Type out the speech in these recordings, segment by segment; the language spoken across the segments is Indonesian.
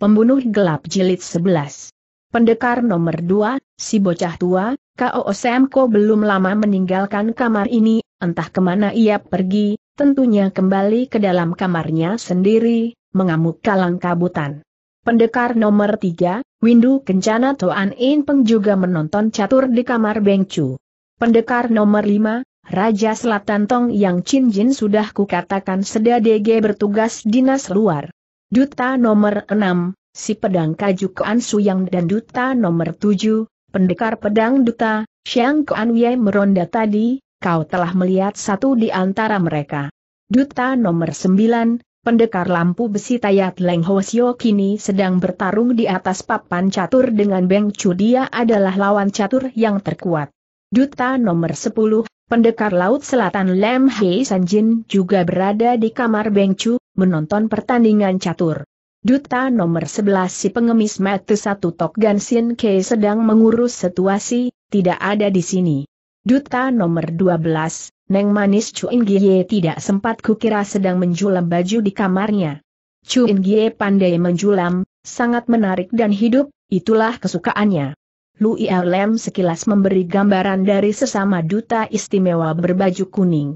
Pembunuh Gelap Jilid 11. Pendekar nomor 2, si bocah tua, K.O. Semko belum lama meninggalkan kamar ini, entah kemana ia pergi, tentunya kembali ke dalam kamarnya sendiri, mengamuk kalang kabutan. Pendekar nomor 3, Windu Kencana Toan In Peng juga menonton catur di kamar Bengcu. Pendekar nomor 5, Raja Selatan Tong Yang Chin Jin sudah kukatakan seda DG bertugas dinas luar. Duta nomor 6, si pedang Kaju Koan Suyang dan duta nomor 7, pendekar pedang duta, Xiang Koan Wei meronda tadi, kau telah melihat satu di antara mereka. Duta nomor 9, pendekar lampu besi Tayat Leng Ho Sio kini sedang bertarung di atas papan catur dengan Beng Cu, dia adalah lawan catur yang terkuat. Duta nomor 10, pendekar laut selatan Lam Hei San Jin juga berada di kamar Beng Cu, menonton pertandingan catur. Duta nomor 11 si pengemis mata satu Tok Gan Sin Ke sedang mengurus situasi, tidak ada di sini. Duta nomor 12, Neng Manis Chuin Gie tidak sempat kukira sedang menjulam baju di kamarnya. Chuin Gie pandai menjulam, sangat menarik dan hidup, itulah kesukaannya. Lui Lem sekilas memberi gambaran dari sesama duta istimewa berbaju kuning.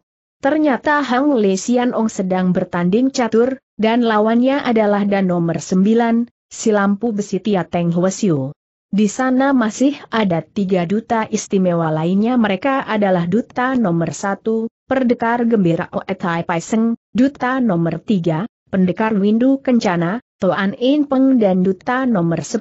Ternyata Hang Le Sian Ong sedang bertanding catur, dan lawannya adalah dan nomor 9, si lampu besi Tia Teng Hwa Siu. Di sana masih ada 3 duta istimewa lainnya, mereka adalah duta nomor 1, pendekar gembira Oe Tai Pai Seng, duta nomor 3, pendekar Windu Kencana, Toan In Peng dan duta nomor 10,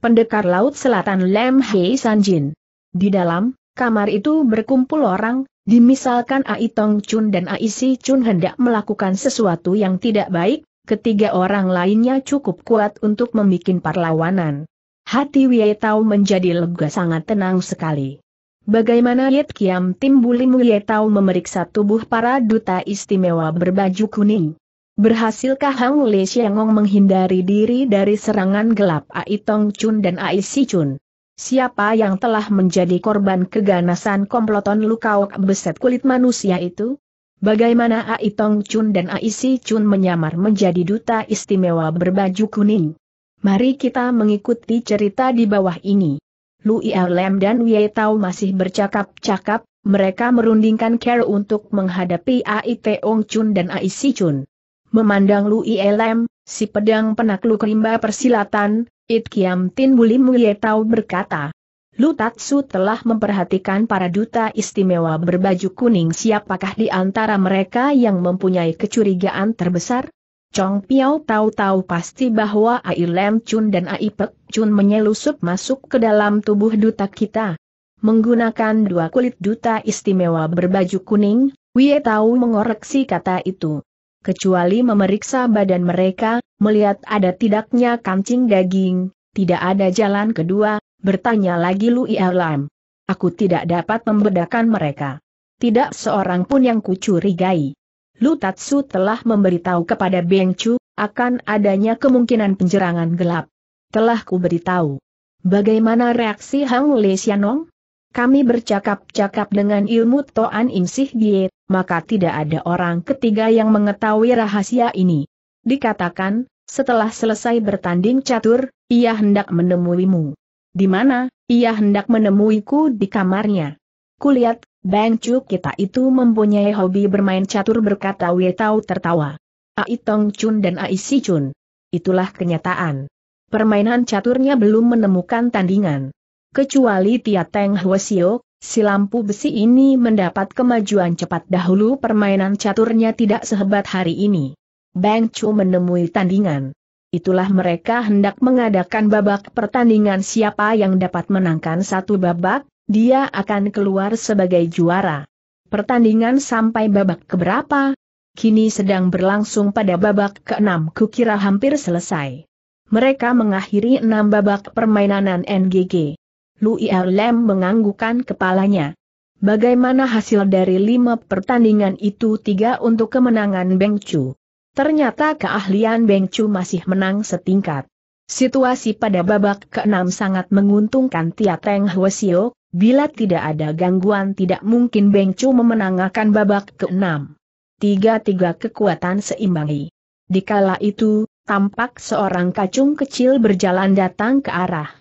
pendekar laut selatan Lam Hei San Jin. Di dalam kamar itu berkumpul orang. Dimisalkan Ai Tong Chun dan Ai Si Chun hendak melakukan sesuatu yang tidak baik, ketiga orang lainnya cukup kuat untuk membuat perlawanan. Hati Wei Tao menjadi lega, sangat tenang sekali. Bagaimana Yit Kiam Tim Bulim Wei Tao memeriksa tubuh para duta istimewa berbaju kuning? Berhasilkah Hang Le Siangong menghindari diri dari serangan gelap Ai Tong Chun dan Ai Si Chun? Siapa yang telah menjadi korban keganasan komplotan Lukaok beset kulit manusia itu? Bagaimana Ai Tong Chun dan Ai Si Chun menyamar menjadi duta istimewa berbaju kuning? Mari kita mengikuti cerita di bawah ini. Lui Lem dan Wei Tao masih bercakap-cakap, mereka merundingkan care untuk menghadapi Ai Tong Chun dan Ai Si Chun. Memandang Lui Lem, si pedang penakluk rimba persilatan, It Kiam Tin Bulim Wei Tao berkata, Lu Tatsu telah memperhatikan para duta istimewa berbaju kuning, siapakah di antara mereka yang mempunyai kecurigaan terbesar? Chong Piao tahu-tahu pasti bahwa Ai Lem Chun dan Ai Pek Chun menyelusup masuk ke dalam tubuh duta kita. Menggunakan 2 kulit duta istimewa berbaju kuning, Wei Tao mengoreksi kata itu. Kecuali memeriksa badan mereka, melihat ada tidaknya kancing daging, tidak ada jalan kedua, bertanya lagi Lui Lem. Aku tidak dapat membedakan mereka. Tidak seorang pun yang kucurigai. Lu Tatsu telah memberitahu kepada Beng Cu akan adanya kemungkinan penyerangan gelap. Telah kuberitahu. Bagaimana reaksi Hang Le Sianong? Kami bercakap-cakap dengan ilmu Toan Insih Diet, maka tidak ada orang ketiga yang mengetahui rahasia ini. Dikatakan, setelah selesai bertanding catur, ia hendak menemuimu. Di mana? Ia hendak menemuiku di kamarnya. Kulihat, Beng Cu kita itu mempunyai hobi bermain catur, berkata Wei Tao tertawa. Ai Tong Chun dan Ai Si Chun. Itulah kenyataan. Permainan caturnya belum menemukan tandingan. Kecuali Tia Teng Hwa Siu, si lampu besi ini mendapat kemajuan cepat dahulu, permainan caturnya tidak sehebat hari ini. Beng Cu menemui tandingan. Itulah mereka hendak mengadakan babak pertandingan, siapa yang dapat menangkan 1 babak, dia akan keluar sebagai juara. Pertandingan sampai babak keberapa? Kini sedang berlangsung pada babak ke-6, kukira hampir selesai. Mereka mengakhiri 6 babak permainan NGG. Lui Lem menganggukkan kepalanya. Bagaimana hasil dari 5 pertandingan itu? 3 untuk kemenangan Beng Cu. Ternyata keahlian Beng Cu masih menang setingkat. Situasi pada babak ke-6 sangat menguntungkan Tia Teng Hwa Siu. Bila tidak ada gangguan, tidak mungkin Beng Cu memenangkan babak ke-6. 3-3 kekuatan seimbangi. Dikala itu, tampak seorang kacung kecil berjalan datang ke arah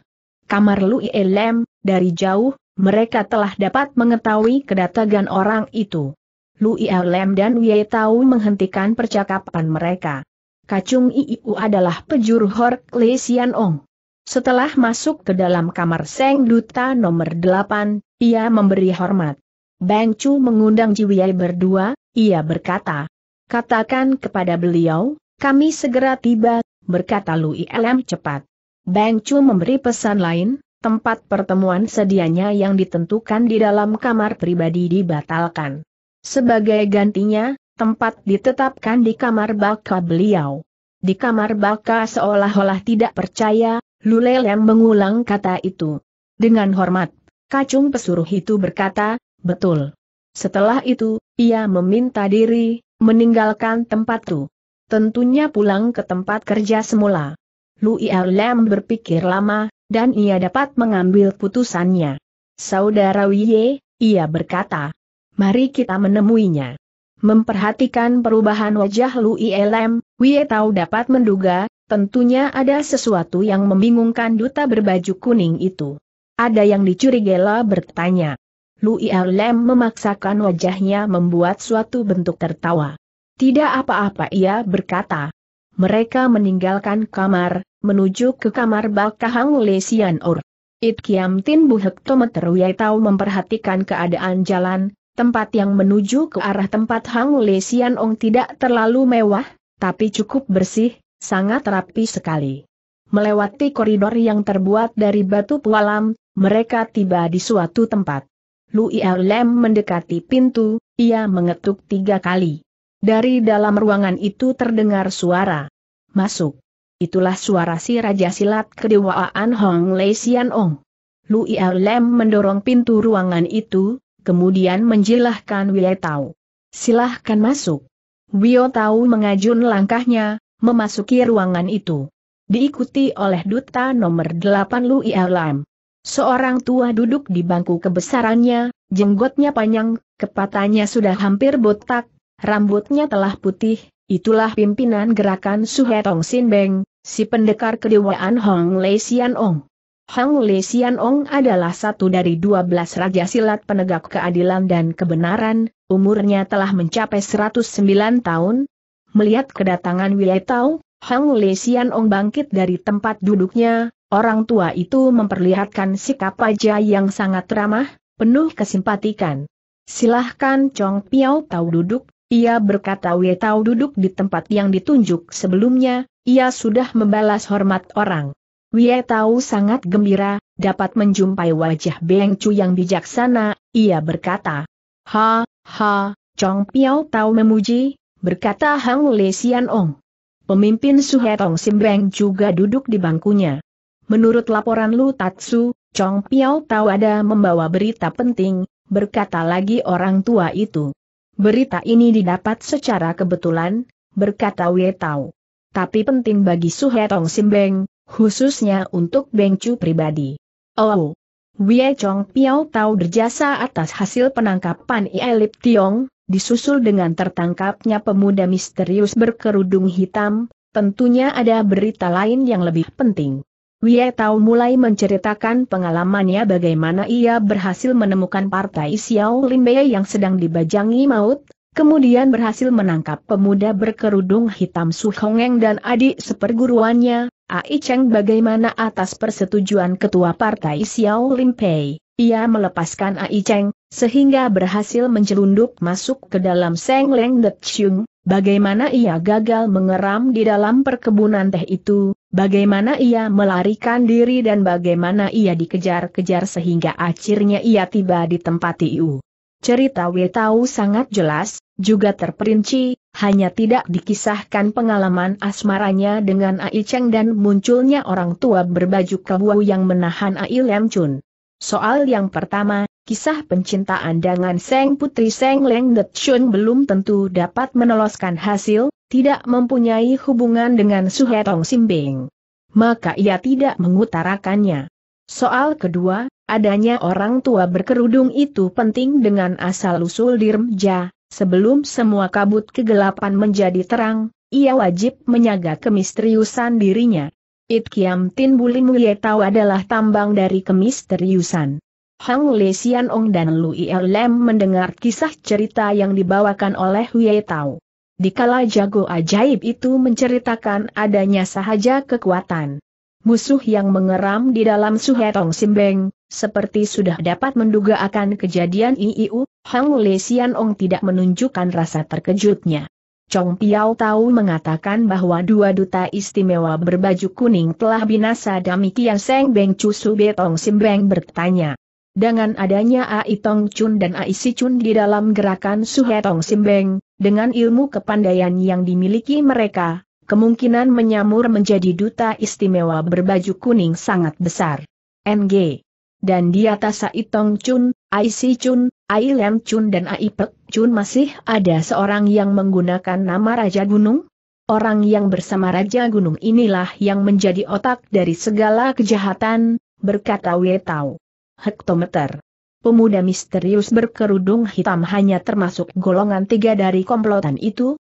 kamar Lui Elem. Dari jauh, mereka telah dapat mengetahui kedatangan orang itu. Lui Elem dan Wei Tau menghentikan percakapan mereka. Kacung Iu adalah pejuru Hork Lee Sian Ong. Setelah masuk ke dalam kamar Seng Duta nomor 8, ia memberi hormat. Bang Chu mengundang Jiwei berdua, ia berkata, "Katakan kepada beliau, kami segera tiba," berkata Lui Elem cepat. Bang Chu memberi pesan lain, tempat pertemuan sedianya yang ditentukan di dalam kamar pribadi dibatalkan. Sebagai gantinya, tempat ditetapkan di kamar baka beliau. Di kamar baka seolah-olah tidak percaya, Lui Elem mengulang kata itu. Dengan hormat, kacung pesuruh itu berkata, "Betul." Setelah itu, ia meminta diri, meninggalkan tempat itu. Tentunya pulang ke tempat kerja semula. Lui Elem berpikir lama, dan ia dapat mengambil putusannya. "Saudara Wei," ia berkata, "mari kita menemuinya." Memperhatikan perubahan wajah Lui Elem, Wei Tau dapat menduga, tentunya ada sesuatu yang membingungkan duta berbaju kuning itu. "Ada yang dicurigai?" bertanya. Lui Elem memaksakan wajahnya membuat suatu bentuk tertawa. "Tidak apa-apa," ia berkata. Mereka meninggalkan kamar, menuju ke kamar Bakahang Le Sian Or. It Kiam Tin Bu Hektometer. Wei Tau memperhatikan keadaan jalan. Tempat yang menuju ke arah tempat Hang Le Sian Ong tidak terlalu mewah, tapi cukup bersih, sangat rapi sekali. Melewati koridor yang terbuat dari batu pualam, mereka tiba di suatu tempat. Lui Elem mendekati pintu, ia mengetuk 3 kali. Dari dalam ruangan itu terdengar suara. "Masuk." Itulah suara si Raja Silat Kedewaan Hang Le Sian Ong. Lui Elem mendorong pintu ruangan itu, kemudian menjilahkan Wei Tau. "Silahkan masuk." Wei Tau mengajun langkahnya, memasuki ruangan itu. Diikuti oleh duta nomor 8 Lui Elem. Seorang tua duduk di bangku kebesarannya, jenggotnya panjang, kepatanya sudah hampir botak, rambutnya telah putih. Itulah pimpinan gerakan Suhetong Sin Beng, si pendekar kedewaan Hang Le Sian Ong. Hang Le Sian Ong adalah satu dari 12 raja silat penegak keadilan dan kebenaran, umurnya telah mencapai 109 tahun. Melihat kedatangan Wei Tau, Hang Le Sian Ong bangkit dari tempat duduknya. Orang tua itu memperlihatkan sikap wajah yang sangat ramah, penuh kesimpatikan. "Silahkan Chong Piao Tau duduk," ia berkata. Wei Tau duduk di tempat yang ditunjuk sebelumnya, ia sudah membalas hormat orang. Wei Tau sangat gembira, dapat menjumpai wajah Beng Chu yang bijaksana, ia berkata. "Ha, ha, Chong Piao Tau memuji," berkata Hang Le Sian Ong. Pemimpin Suhetong Sin Beng juga duduk di bangkunya. "Menurut laporan Lu Tatsu, Chong Piao Tau ada membawa berita penting," berkata lagi orang tua itu. "Berita ini didapat secara kebetulan," berkata Wei Tau. "Tapi penting bagi Suhetong Sin Beng, khususnya untuk Beng Chu pribadi." "Oh." Wei Chong Piao Tau berjasa atas hasil penangkapan Elip Tiong, disusul dengan tertangkapnya pemuda misterius berkerudung hitam, tentunya ada berita lain yang lebih penting. Wei Tau mulai menceritakan pengalamannya bagaimana ia berhasil menemukan partai Xiao Limbei yang sedang dibajangi maut, kemudian berhasil menangkap pemuda berkerudung hitam Su Hongeng dan adik seperguruannya, Ai Cheng. Bagaimana atas persetujuan ketua partai Xiao Limpei, ia melepaskan Ai Cheng, sehingga berhasil menjelunduk masuk ke dalam Seng Leng Det Xiong. Bagaimana ia gagal mengeram di dalam perkebunan teh itu, bagaimana ia melarikan diri dan bagaimana ia dikejar-kejar sehingga akhirnya ia tiba di tempat Tiu. Cerita Wei Tau sangat jelas, juga terperinci, hanya tidak dikisahkan pengalaman asmaranya dengan Ai Cheng dan munculnya orang tua berbaju kelabu yang menahan Ai Lam Chun. Soal yang pertama, kisah pencintaan dengan Seng Putri Seng Leng Det Chun belum tentu dapat menoloskan hasil, tidak mempunyai hubungan dengan Suhetong Sin Beng. Maka ia tidak mengutarakannya. Soal kedua, adanya orang tua berkerudung itu penting dengan asal-usul Dirmja, sebelum semua kabut kegelapan menjadi terang, ia wajib menjaga kemisteriusan dirinya. It Kiam Tin Bulim Ye Tau adalah tambang dari kemisteriusan. Hang Le Sian Ong dan Lui Lem mendengar kisah cerita yang dibawakan oleh Ye Tau. Dikala jago ajaib itu menceritakan adanya sahaja kekuatan musuh yang mengeram di dalam Suhetong Simbeng, seperti sudah dapat menduga akan kejadian Iiu, Hang Le Sian Ong tidak menunjukkan rasa terkejutnya. Chong Piao Tau mengatakan bahwa dua duta istimewa berbaju kuning telah binasa. Demikian Seng Beng Cu Suhetong Simbeng bertanya. Dengan adanya Ai Tong Chun dan Ai Si Chun di dalam gerakan Suhetong Simbeng, dengan ilmu kepandaian yang dimiliki mereka, kemungkinan menyamur menjadi duta istimewa berbaju kuning sangat besar. Ng. Dan di atas Ai Tong Chun, Ai Si Chun, Ai Lem Chun dan Ai Pek Chun masih ada seorang yang menggunakan nama Raja Gunung. Orang yang bersama Raja Gunung inilah yang menjadi otak dari segala kejahatan, berkata Wei Tao. Hektometer. Pemuda misterius berkerudung hitam hanya termasuk golongan tiga dari komplotan itu?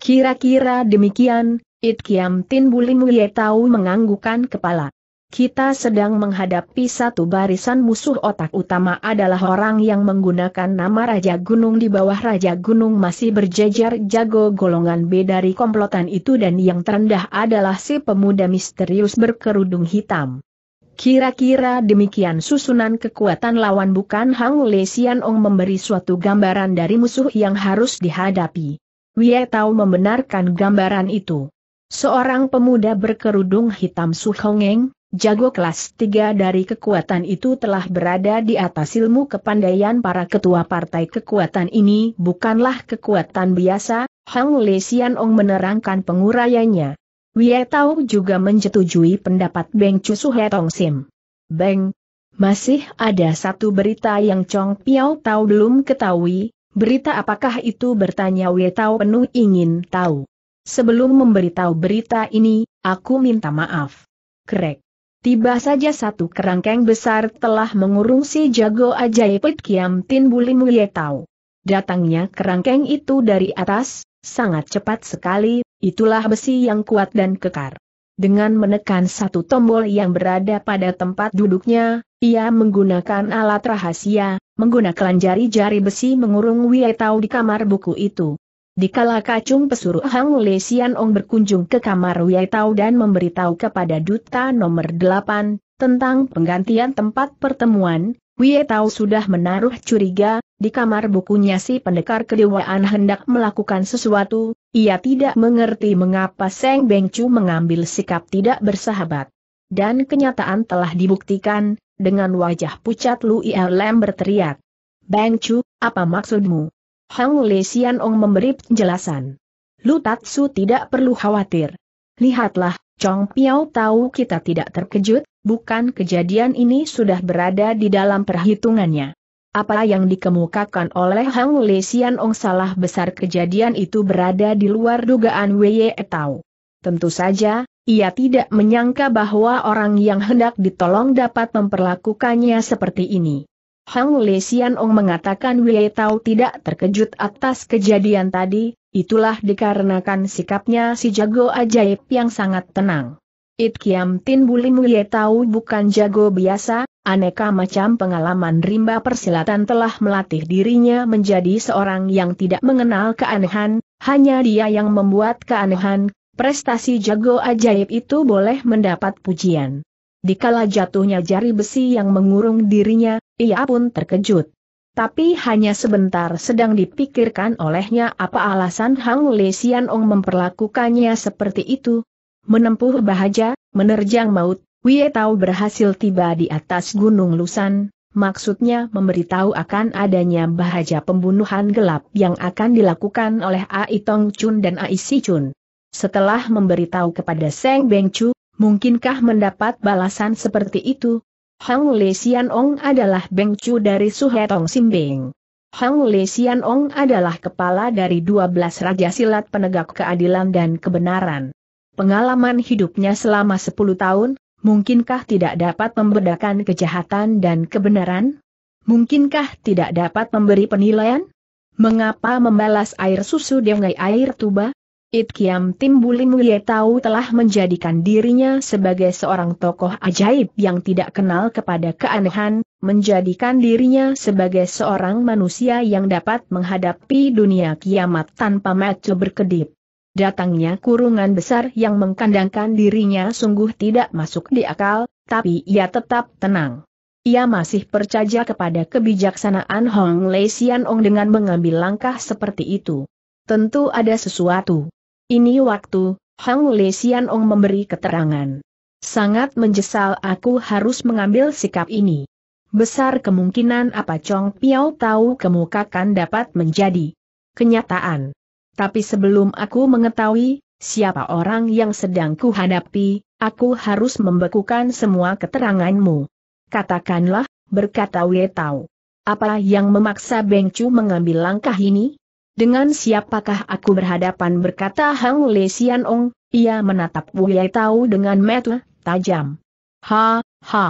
Kira-kira demikian, It Kiam Tin Bulim Ye Tau menganggukkan kepala. Kita sedang menghadapi satu barisan musuh. Otak utama adalah orang yang menggunakan nama Raja Gunung. Di bawah Raja Gunung masih berjejer jago golongan B dari komplotan itu, dan yang terendah adalah si pemuda misterius berkerudung hitam. Kira-kira demikian susunan kekuatan lawan, bukan? Hang Le Sian Ong memberi suatu gambaran dari musuh yang harus dihadapi. Wei Tao membenarkan gambaran itu. Seorang pemuda berkerudung hitam Su Hongeng, jago kelas 3 dari kekuatan itu, telah berada di atas ilmu kepandaian para ketua partai. Kekuatan ini bukanlah kekuatan biasa, Hang Le Sian Ong menerangkan penguraiannya. Wei Tao juga menjetujui pendapat Beng Cu Suhetong Sim. Beng, masih ada satu berita yang Chong Piao Tau belum ketahui. Berita apakah itu? Bertanya Wei Tao penuh ingin tahu. Sebelum memberitahu berita ini, aku minta maaf. Krek. Tiba saja satu kerangkeng besar telah mengurung si jago ajaib It Kiam Tin Bulim Ye Tau. Datangnya kerangkeng itu dari atas, sangat cepat sekali. Itulah besi yang kuat dan kekar. Dengan menekan satu tombol yang berada pada tempat duduknya, ia menggunakan alat rahasia, menggunakan jari-jari besi mengurung Wei Tao di kamar buku itu. Dikala kacung pesuruh Hang Le Sian Ong berkunjung ke kamar Wei Tao dan memberitahu kepada duta nomor 8 tentang penggantian tempat pertemuan, Wei Tao sudah menaruh curiga. Di kamar bukunya si pendekar kedewaan hendak melakukan sesuatu. Ia tidak mengerti mengapa Seng Beng Cu mengambil sikap tidak bersahabat. Dan kenyataan telah dibuktikan. Dengan wajah pucat Lui Lem berteriak, "Beng Cu, apa maksudmu?" Hang Le Sian Ong memberi penjelasan. "Lu Tatsu tidak perlu khawatir. Lihatlah, Chong Piao tahu kita tidak terkejut, bukan? Kejadian ini sudah berada di dalam perhitungannya." Apa yang dikemukakan oleh Hang Le Sian Ong salah besar. Kejadian itu berada di luar dugaan Wei Tao. Tentu saja, ia tidak menyangka bahwa orang yang hendak ditolong dapat memperlakukannya seperti ini. Hang Le Sian Ong mengatakan Wei Tao tidak terkejut atas kejadian tadi. Itulah dikarenakan sikapnya si jago ajaib yang sangat tenang. It Kiam Tin Bulim Ye Tao bukan jago biasa. Aneka macam pengalaman rimba persilatan telah melatih dirinya menjadi seorang yang tidak mengenal keanehan. Hanya dia yang membuat keanehan. Prestasi jago ajaib itu boleh mendapat pujian. Dikala jatuhnya jari besi yang mengurung dirinya, ia pun terkejut. Tapi hanya sebentar. Sedang dipikirkan olehnya apa alasan Hang Le Sian Ong memperlakukannya seperti itu. Menempuh bahaya, menerjang maut, Wei Tao berhasil tiba di atas Gunung Lusan, maksudnya memberitahu akan adanya bahaya pembunuhan gelap yang akan dilakukan oleh Ai Tong Chun dan Ai Si Chun. Setelah memberitahu kepada Seng Beng Cu, mungkinkah mendapat balasan seperti itu? Hang Le Sian Ong adalah Beng Cu dari Suhetong Simbeng. Hang Le Sian Ong adalah kepala dari 12 Raja Silat penegak keadilan dan kebenaran. Pengalaman hidupnya selama 10 tahun, mungkinkah tidak dapat membedakan kejahatan dan kebenaran? Mungkinkah tidak dapat memberi penilaian? Mengapa membalas air susu dengan air tuba? It Kiam Tim Buli Muye Tau telah menjadikan dirinya sebagai seorang tokoh ajaib yang tidak kenal kepada keanehan, menjadikan dirinya sebagai seorang manusia yang dapat menghadapi dunia kiamat tanpa mata berkedip. Datangnya kurungan besar yang mengkandangkan dirinya sungguh tidak masuk di akal, tapi ia tetap tenang. Ia masih percaya kepada kebijaksanaan Hong Lei Sian Ong dengan mengambil langkah seperti itu. Tentu ada sesuatu. Ini waktu, Hong Lei Sian Ong memberi keterangan. Sangat menyesal aku harus mengambil sikap ini. Besar kemungkinan apa Chong Piao tahu kemukakan dapat menjadi kenyataan. Tapi sebelum aku mengetahui siapa orang yang sedang kuhadapi, aku harus membekukan semua keteranganmu. Katakanlah, berkata Wei Tao. Apa yang memaksa Beng Cu mengambil langkah ini? Dengan siapakah aku berhadapan, berkata Hong Lei Sian Ong, ia menatap Wei Tao dengan mata tajam. Ha, ha.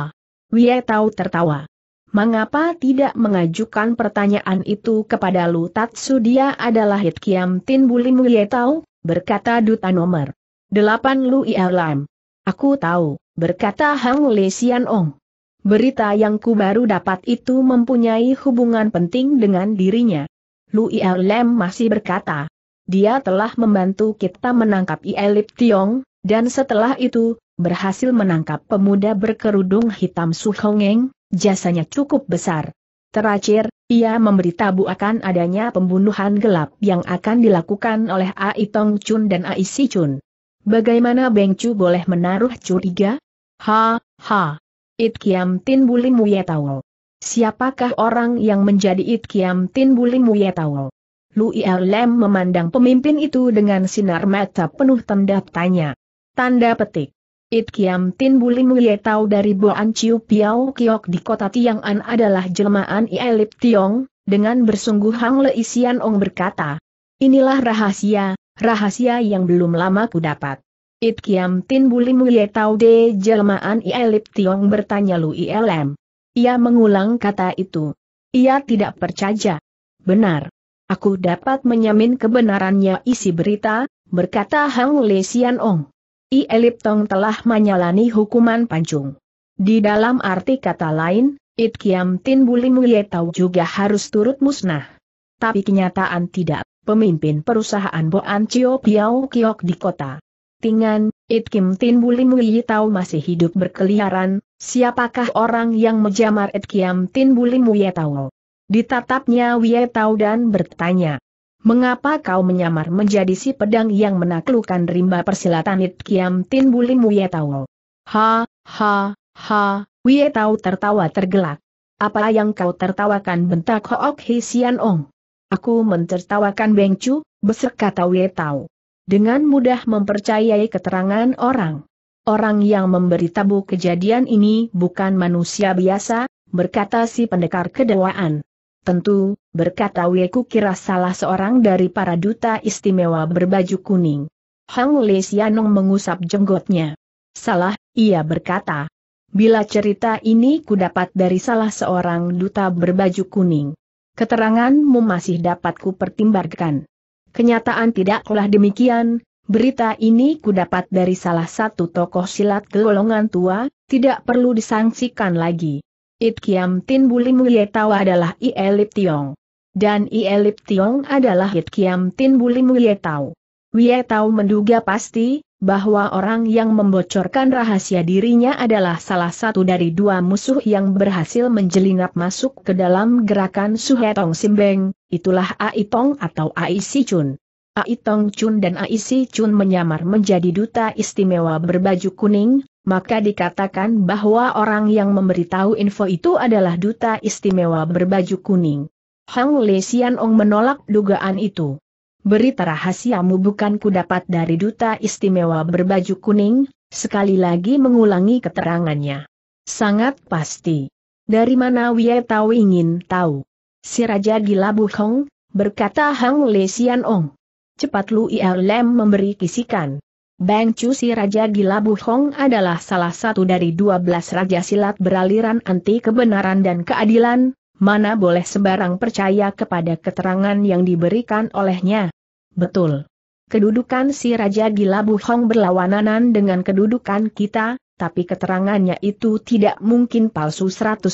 Wei Tao tertawa. Mengapa tidak mengajukan pertanyaan itu kepada Lu Tatsu? Dia adalah Hit Kiam Tin Bulim Wei Tao, berkata duta nomor 8 Lu Ialam. Aku tahu, berkata Hong Lei Sian Ong. Berita yang ku baru dapat itu mempunyai hubungan penting dengan dirinya. Lu Ialam masih berkata, dia telah membantu kita menangkap Ielip Tiong, dan setelah itu, berhasil menangkap pemuda berkerudung hitam Su Hongeng, jasanya cukup besar. Terakhir, ia memberitahu akan adanya pembunuhan gelap yang akan dilakukan oleh Ai Tong Chun dan Ai Si Chun. Bagaimana Beng Cu boleh menaruh curiga? Ha, ha. It Kiam Tin Bulim Wei Tao. Siapakah orang yang menjadi It Kiam Tin Bulim Wei Tao? Lu Ialam memandang pemimpin itu dengan sinar mata penuh tanda tanya. Tanda petik. It Kiam Tin Bulim Wei Tao dari Boan Chiu Piao Kiok di kota Tiang'an adalah jelmaan Ielip Tiong, dengan bersungguh Hong Lei Sian Ong berkata. Inilah rahasia yang belum lama ku dapat. It Kiam Tin Bulim Wei Tao de jelmaan Ielip Tiong, bertanya Lu Ialam. Ia mengulang kata itu. Ia tidak percaya. Benar. Aku dapat menyamin kebenarannya isi berita, berkata Hong Lei Sian Ong. Ielip Tong telah menjalani hukuman pancung. Di dalam arti kata lain, It Kiam Tin Bulim Wei Tao juga harus turut musnah. Tapi kenyataan tidak, pemimpin perusahaan Boan Chiu Piao Kiok di kota Tingan, It Kiam Tin Bulim Wei Tao masih hidup berkeliaran. Siapakah orang yang menjamar It Kiam Tin Bulim Wei Tao? Ditatapnya Wei Tao dan bertanya, mengapa kau menyamar menjadi si pedang yang menaklukkan rimba persilatan? It Kiam Tin Bulim Wei Tao. Ha, ha, ha. Wei Tao tertawa tergelak. Apa yang kau tertawakan, bentak Hook Hee Sian Ong? Aku mentertawakan Beng Cu, besar kata Wei Tao. Dengan mudah mempercayai keterangan orang. Orang yang memberitahu kejadian ini bukan manusia biasa, berkata si pendekar kedewaan. Tentu, berkata Wei, kukira salah seorang dari para duta istimewa berbaju kuning. Hong Lei Sian Ong mengusap jenggotnya. Salah, ia berkata. Bila cerita ini kudapat dari salah seorang duta berbaju kuning. Keteranganmu masih dapat kupertimbangkan. Kenyataan tidaklah demikian. Berita ini kudapat dari salah satu tokoh silat golongan tua, tidak perlu disangsikan lagi. It Kiam Tin Bulim Wei Tao adalah Ielip Tiong. Dan Ielip Tiong adalah It Kiam Tin Bulim Wei Tao. Wei Tao menduga pasti, bahwa orang yang membocorkan rahasia dirinya adalah salah satu dari dua musuh yang berhasil menjelinap masuk ke dalam gerakan Suhetong Simbeng, itulah Ai Tong atau Ai Si Chun. Ai Tong Chun dan Ai Si Chun menyamar menjadi duta istimewa berbaju kuning, maka dikatakan bahwa orang yang memberitahu info itu adalah duta istimewa berbaju kuning. Hong Lei Sian Ong menolak dugaan itu. Berita rahasiamu bukan kudapat dari duta istimewa berbaju kuning, sekali lagi mengulangi keterangannya. Sangat pasti. Dari mana Wei Tao ingin tahu? Si Raja Gila Buhong, berkata Hong Lei Sian Ong. Cepat Lu Ialam memberi kisikan. Beng Cu, si Raja Gila Buhong adalah salah satu dari 12 raja silat beraliran anti kebenaran dan keadilan, mana boleh sembarang percaya kepada keterangan yang diberikan olehnya. Betul. kedudukan si Raja di Labu Hong berlawanan dengan kedudukan kita, tapi keterangannya itu tidak mungkin palsu 100%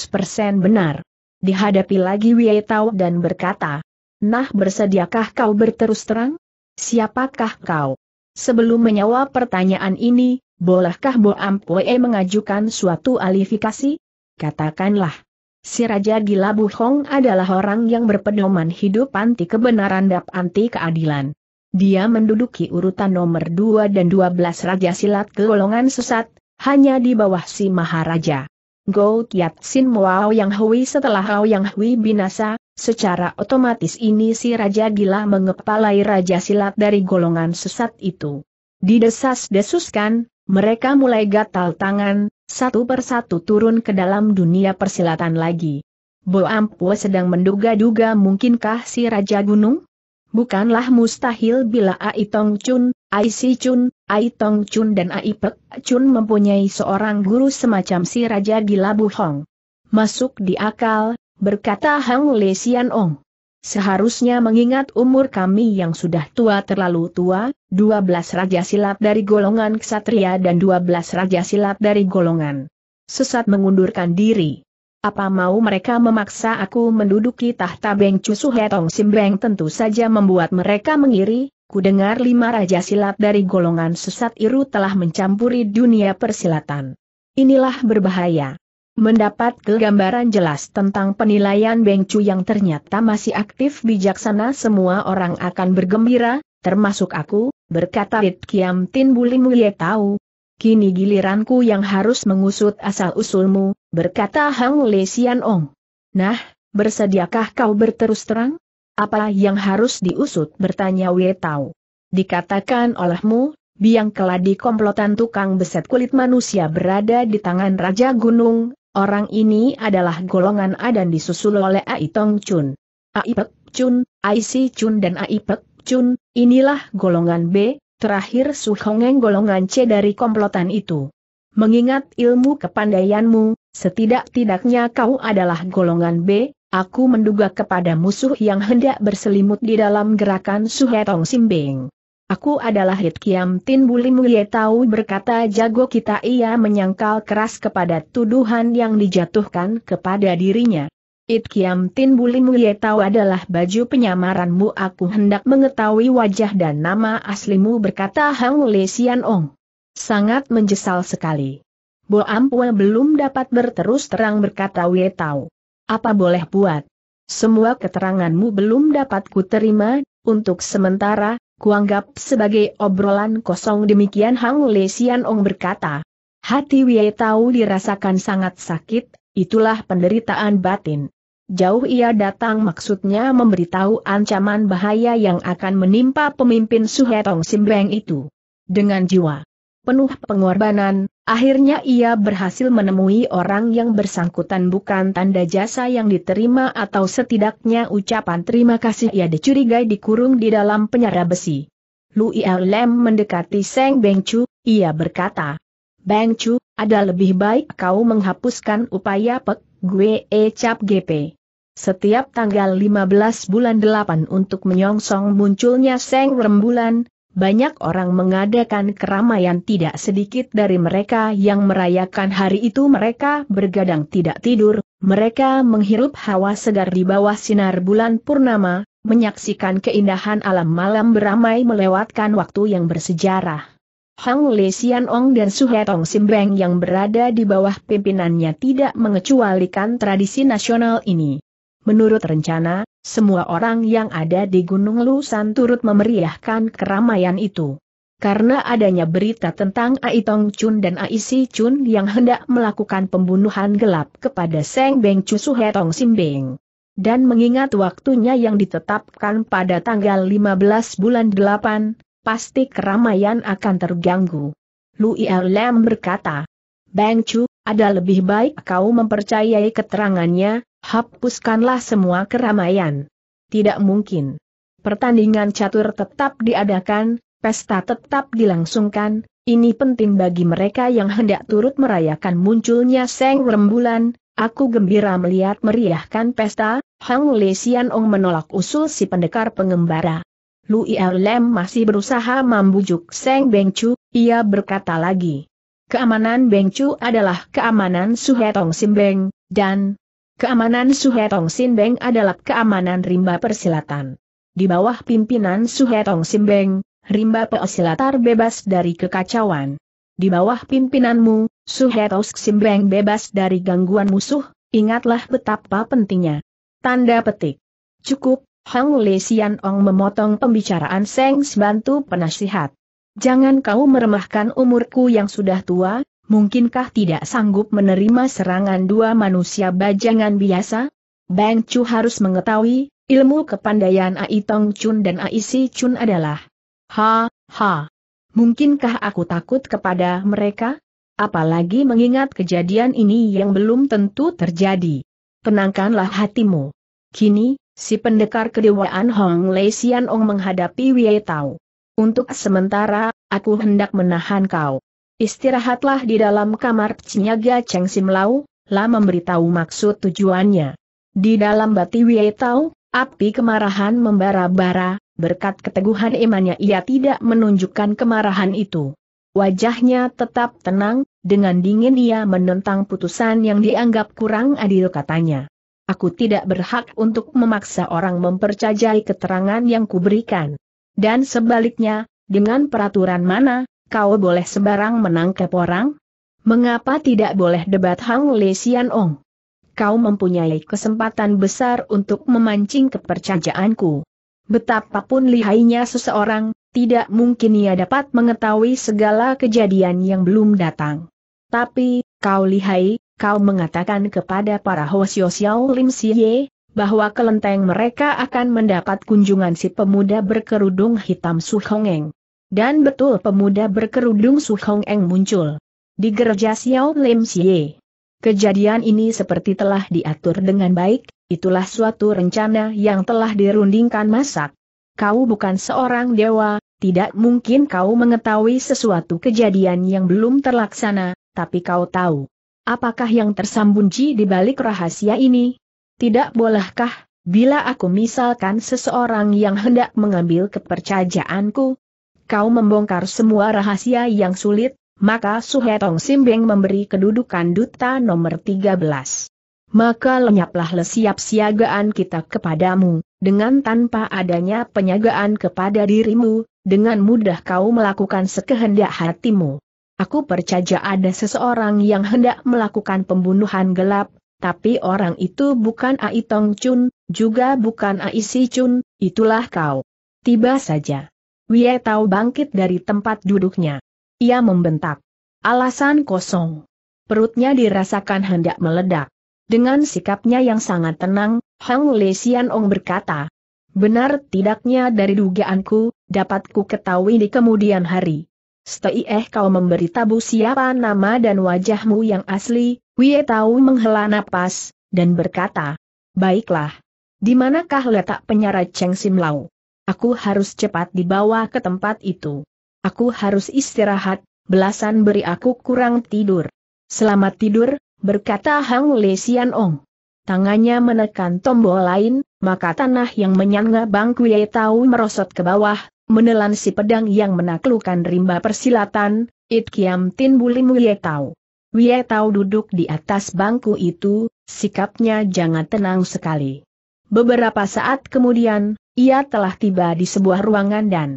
benar. Dihadapi lagi Wei Tao dan berkata, "Nah, bersediakah kau berterus terang? Siapakah kau?" Sebelum menjawab pertanyaan ini, bolehkah Bo Ampue mengajukan suatu alifikasi? Katakanlah, si Raja di Labu Hong adalah orang yang berpedoman hidup anti kebenaran dan anti keadilan. Dia menduduki urutan nomor 2 dan 12 Raja Silat golongan sesat, hanya di bawah si Maharaja Go Kiat Sin Mo Yang Hui. Setelah Ao Yang Hui binasa, secara otomatis ini si Raja Gila mengepalai Raja Silat dari golongan sesat itu. Didesas-desuskan, mereka mulai gatal tangan, satu persatu turun ke dalam dunia persilatan lagi. Bo Ampue sedang menduga-duga, mungkinkah si Raja Gunung? Bukanlah mustahil bila Ai Tong Chun, Ai Si Chun, Ai Tong Chun dan Ai Pek Chun mempunyai seorang guru semacam si Raja di Labu Hong. Masuk di akal, berkata Hang Le Sian Ong. Seharusnya mengingat umur kami yang sudah tua terlalu tua, 12 Raja Silat dari golongan Ksatria dan 12 Raja Silat dari golongan sesat mengundurkan diri. Apa mau mereka memaksa aku menduduki tahta Beng Cu Suhetong Simbeng? Tentu saja membuat mereka mengiri. Kudengar 5 Raja Silat dari golongan sesat Iru telah mencampuri dunia persilatan. Inilah berbahaya. Mendapat kegambaran jelas tentang penilaian Beng Cu yang ternyata masih aktif bijaksana, semua orang akan bergembira, termasuk aku, berkata It Kiam Tin Bulim Wei Tao. Kini giliranku yang harus mengusut asal-usulmu, berkata Hang Le Sian Ong. Nah, bersediakah kau berterus terang? Apa yang harus diusut? bertanya Wei Tao. Dikatakan olehmu, biang keladi komplotan tukang beset kulit manusia berada di tangan Raja Gunung. Orang ini adalah golongan A dan disusul oleh Ai Tong Chun, Ai Pek Chun, Ai Si Chun dan Ai Pek Chun. Inilah golongan B, terakhir Su Hongeng golongan C dari komplotan itu. Mengingat ilmu kepandaianmu, setidak-tidaknya kau adalah golongan B. Aku menduga kepada musuh yang hendak berselimut di dalam gerakan Suhetong Simbing. Aku adalah Hit Kiam Tin Bulim Wei Tao, berkata jago kita. Ia menyangkal keras kepada tuduhan yang dijatuhkan kepada dirinya. Hit Kiam Tin Bulim Wei Tao adalah baju penyamaranmu. Aku hendak mengetahui wajah dan nama aslimu, berkata Hang Le Sian Ong. Sangat menjesal sekali. Bo Ampue belum dapat berterus terang, berkata Wei Tao. Apa boleh buat? Semua keteranganmu belum dapat kuterima. Untuk sementara, kuanggap sebagai obrolan kosong. Demikian Hang Le Sian Ong berkata. Hati Wei Tao dirasakan sangat sakit, itulah penderitaan batin. Jauh ia datang maksudnya memberitahu ancaman bahaya yang akan menimpa pemimpin Suhetong Simbeng itu. Dengan jiwa penuh pengorbanan, akhirnya ia berhasil menemui orang yang bersangkutan. Bukan tanda jasa yang diterima atau setidaknya ucapan terima kasih ia dicurigai dikurung di dalam penjara besi. Lui Lem mendekati Seng Beng Cu, ia berkata, Beng Cu, ada lebih baik kau menghapuskan upaya Pek Gue Ecap GP. Setiap tanggal 15 bulan 8 untuk menyongsong munculnya Seng Rembulan, banyak orang mengadakan keramaian. Tidak sedikit dari mereka yang merayakan hari itu. Mereka bergadang tidak tidur, mereka menghirup hawa segar di bawah sinar bulan purnama, menyaksikan keindahan alam malam, beramai melewatkan waktu yang bersejarah. Hang Le Sian Ong dan Suhetong Simbeng yang berada di bawah pimpinannya tidak mengecualikan tradisi nasional ini. Menurut rencana, semua orang yang ada di Gunung Lusan turut memeriahkan keramaian itu. Karena adanya berita tentang Ai Tong Chun dan Ai Si Chun yang hendak melakukan pembunuhan gelap kepada Seng Beng Cu Suhetong Simbeng. Dan mengingat waktunya yang ditetapkan pada tanggal 15 bulan 8, pasti keramaian akan terganggu. Lui Lem berkata, Beng Cu, ada lebih baik kau mempercayai keterangannya. Hapuskanlah semua keramaian. Tidak mungkin. Pertandingan catur tetap diadakan, pesta tetap dilangsungkan. Ini penting bagi mereka yang hendak turut merayakan munculnya Seng Rembulan. Aku gembira melihat meriahkan pesta. Hang Le Sian Ong menolak usul si pendekar pengembara. Luiao Lem masih berusaha membujuk Seng Bengcu, ia berkata lagi. Keamanan Bengcu adalah keamanan Suhetong Simbeng, dan keamanan Suhetong Simbeng adalah keamanan rimba persilatan. Di bawah pimpinan Suhetong Simbeng, rimba persilatan bebas dari kekacauan. Di bawah pimpinanmu, Suhetong Simbeng bebas dari gangguan musuh, ingatlah betapa pentingnya. Tanda petik. Cukup, Hang Le Sian Ong memotong pembicaraan Seng Bantu penasihat. Jangan kau meremehkan umurku yang sudah tua, mungkinkah tidak sanggup menerima serangan dua manusia bajangan biasa? Beng Cu harus mengetahui, ilmu kepandaian Ai Tong Chun dan Ai Si Chun adalah. Mungkinkah aku takut kepada mereka? Apalagi mengingat kejadian ini yang belum tentu terjadi. Tenangkanlah hatimu. Kini, si pendekar kedewaan Hong Le Sian Ong menghadapi Wei Tao. Untuk sementara, aku hendak menahan kau. Istirahatlah di dalam kamar Cinyaga Cheng Sim Lau, lah memberitahu maksud tujuannya. Di dalam bati Wei Tao, api kemarahan membara-bara. Berkat keteguhan imannya ia tidak menunjukkan kemarahan itu. Wajahnya tetap tenang, dengan dingin ia menentang putusan yang dianggap kurang adil katanya. Aku tidak berhak untuk memaksa orang mempercayai keterangan yang kuberikan. Dan sebaliknya, dengan peraturan mana, kau boleh sembarang menangkap orang? Mengapa tidak boleh debat Hang Le Sian Ong? Kau mempunyai kesempatan besar untuk memancing kepercayaanku. Betapapun lihainya seseorang, tidak mungkin ia dapat mengetahui segala kejadian yang belum datang. Tapi, kau lihai, kau mengatakan kepada para Hosio Xiao Lim Siye, bahwa kelenteng mereka akan mendapat kunjungan si pemuda berkerudung hitam Su Hong Eng. Dan betul pemuda berkerudung Su Hong Eng muncul di gereja Xiao Lim Siye. Kejadian ini seperti telah diatur dengan baik, itulah suatu rencana yang telah dirundingkan masak. Kau bukan seorang dewa, tidak mungkin kau mengetahui sesuatu kejadian yang belum terlaksana, tapi kau tahu. Apakah yang tersembunyi di balik rahasia ini? Tidak bolehkah, bila aku misalkan seseorang yang hendak mengambil kepercayaanku? Kau membongkar semua rahasia yang sulit. Maka Suhetong Simbeng memberi kedudukan duta nomor 13. Maka lenyaplah lesiap siagaan kita kepadamu, dengan tanpa adanya penyagaan kepada dirimu, dengan mudah kau melakukan sekehendak hatimu. Aku percaya ada seseorang yang hendak melakukan pembunuhan gelap, tapi orang itu bukan Ai Tong Chun, juga bukan Ai Si Chun, itulah kau. Tiba saja. Wei Tao bangkit dari tempat duduknya. Ia membentak. Alasan kosong. Perutnya dirasakan hendak meledak. Dengan sikapnya yang sangat tenang, Hang Le Sian Ong berkata, benar tidaknya dari dugaanku, dapat ku ketahui di kemudian hari. Kau memberi tabu siapa nama dan wajahmu yang asli. Wei Tao menghela napas, dan berkata, baiklah. Di manakah letak penyara Cheng Sim Lau? Aku harus cepat dibawa ke tempat itu. Aku harus istirahat, belasan beri aku kurang tidur. Selamat tidur, berkata Hang Le Sian Ong. Tangannya menekan tombol lain, maka tanah yang menyangga bangku Wei Tao merosot ke bawah, menelan si pedang yang menaklukkan rimba persilatan, It Kiam Tin Bulim Wei Tao. Wei Tao duduk di atas bangku itu, sikapnya jangan tenang sekali. Beberapa saat kemudian, ia telah tiba di sebuah ruangan dan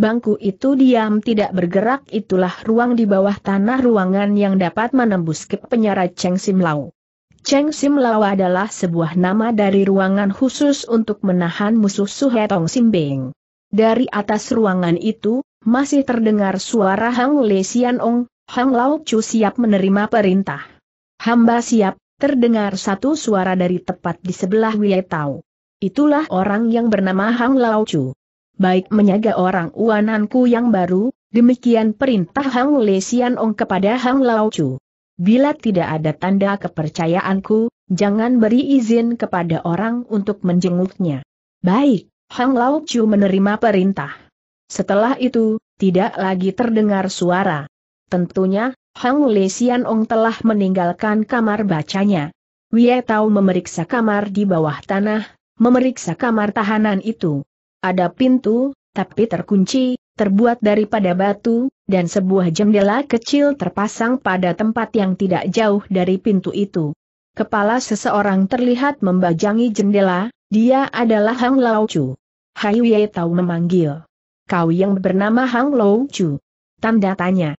bangku itu diam tidak bergerak, itulah ruang di bawah tanah ruangan yang dapat menembus ke penjara Cheng Sim Lau. Cheng Sim Lau adalah sebuah nama dari ruangan khusus untuk menahan musuh Suhetong Simbeng. Dari atas ruangan itu, masih terdengar suara Hang Le Sian Ong, Hang Lau Chu siap menerima perintah. Hamba siap, terdengar satu suara dari tepat di sebelah Wei Tao. Itulah orang yang bernama Hang Lau Chu. Baik menjaga orang uananku yang baru, demikian perintah Hang Le Sian Ong kepada Hang Lau Chu. Bila tidak ada tanda kepercayaanku, jangan beri izin kepada orang untuk menjenguknya. Baik, Hang Lau Chu menerima perintah. Setelah itu, tidak lagi terdengar suara. Tentunya, Hang Le Sian Ong telah meninggalkan kamar bacanya. Wei Tao memeriksa kamar di bawah tanah, memeriksa kamar tahanan itu. Ada pintu, tapi terkunci, terbuat daripada batu, dan sebuah jendela kecil terpasang pada tempat yang tidak jauh dari pintu itu. Kepala seseorang terlihat membajangi jendela, dia adalah Hang Laocu. Hai Wei Tau memanggil. Kau yang bernama Hang Laocu? Tanda tanya.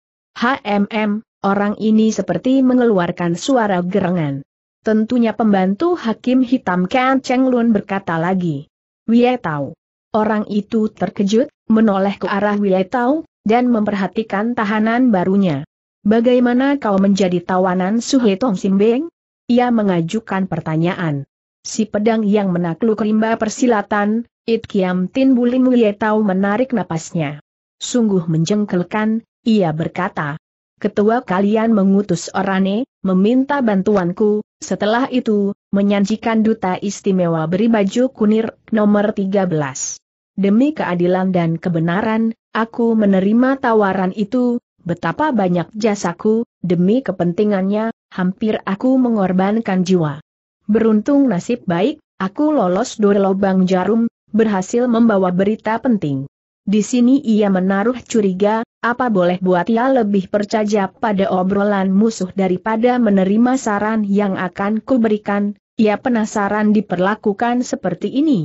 Orang ini seperti mengeluarkan suara gerengan. Tentunya pembantu hakim hitam Kan Cheng Lun berkata lagi. Wei Tau. Orang itu terkejut, menoleh ke arah Wei Tau, dan memperhatikan tahanan barunya. Bagaimana kau menjadi tawanan Suhe Tong Simbeng? Ia mengajukan pertanyaan. Si pedang yang menakluk rimba persilatan, It Kiam Tin Bulim. Wei Tau menarik napasnya. Sungguh menjengkelkan, ia berkata. Ketua kalian mengutus Orane, meminta bantuanku, setelah itu, menyajikan duta istimewa beri baju kunir, nomor 13. Demi keadilan dan kebenaran, aku menerima tawaran itu, betapa banyak jasaku, demi kepentingannya, hampir aku mengorbankan jiwa. Beruntung nasib baik, aku lolos dari lubang jarum, berhasil membawa berita penting. Di sini ia menaruh curiga, apa boleh buat ia lebih percaya pada obrolan musuh daripada menerima saran yang akan kuberikan, ia penasaran diperlakukan seperti ini.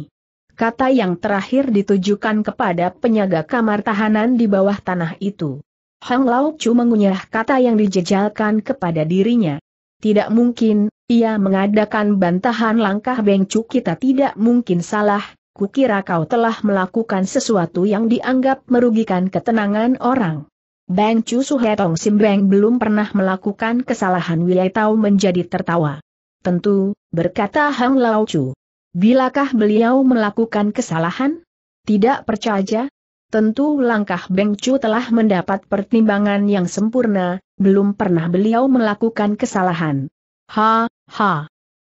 Kata yang terakhir ditujukan kepada penjaga kamar tahanan di bawah tanah itu. Hang Laocu mengunyah kata yang dijejalkan kepada dirinya. Tidak mungkin, ia mengadakan bantahan. Langkah Bengcu kita tidak mungkin salah. Kukira kau telah melakukan sesuatu yang dianggap merugikan ketenangan orang. Bangcu Suhe Tong Simbeng belum pernah melakukan kesalahan. Wei Tau menjadi tertawa. Tentu, berkata Hang Laocu. Bilakah beliau melakukan kesalahan? Tidak percaya? Tentu langkah Bangcu telah mendapat pertimbangan yang sempurna, belum pernah beliau melakukan kesalahan.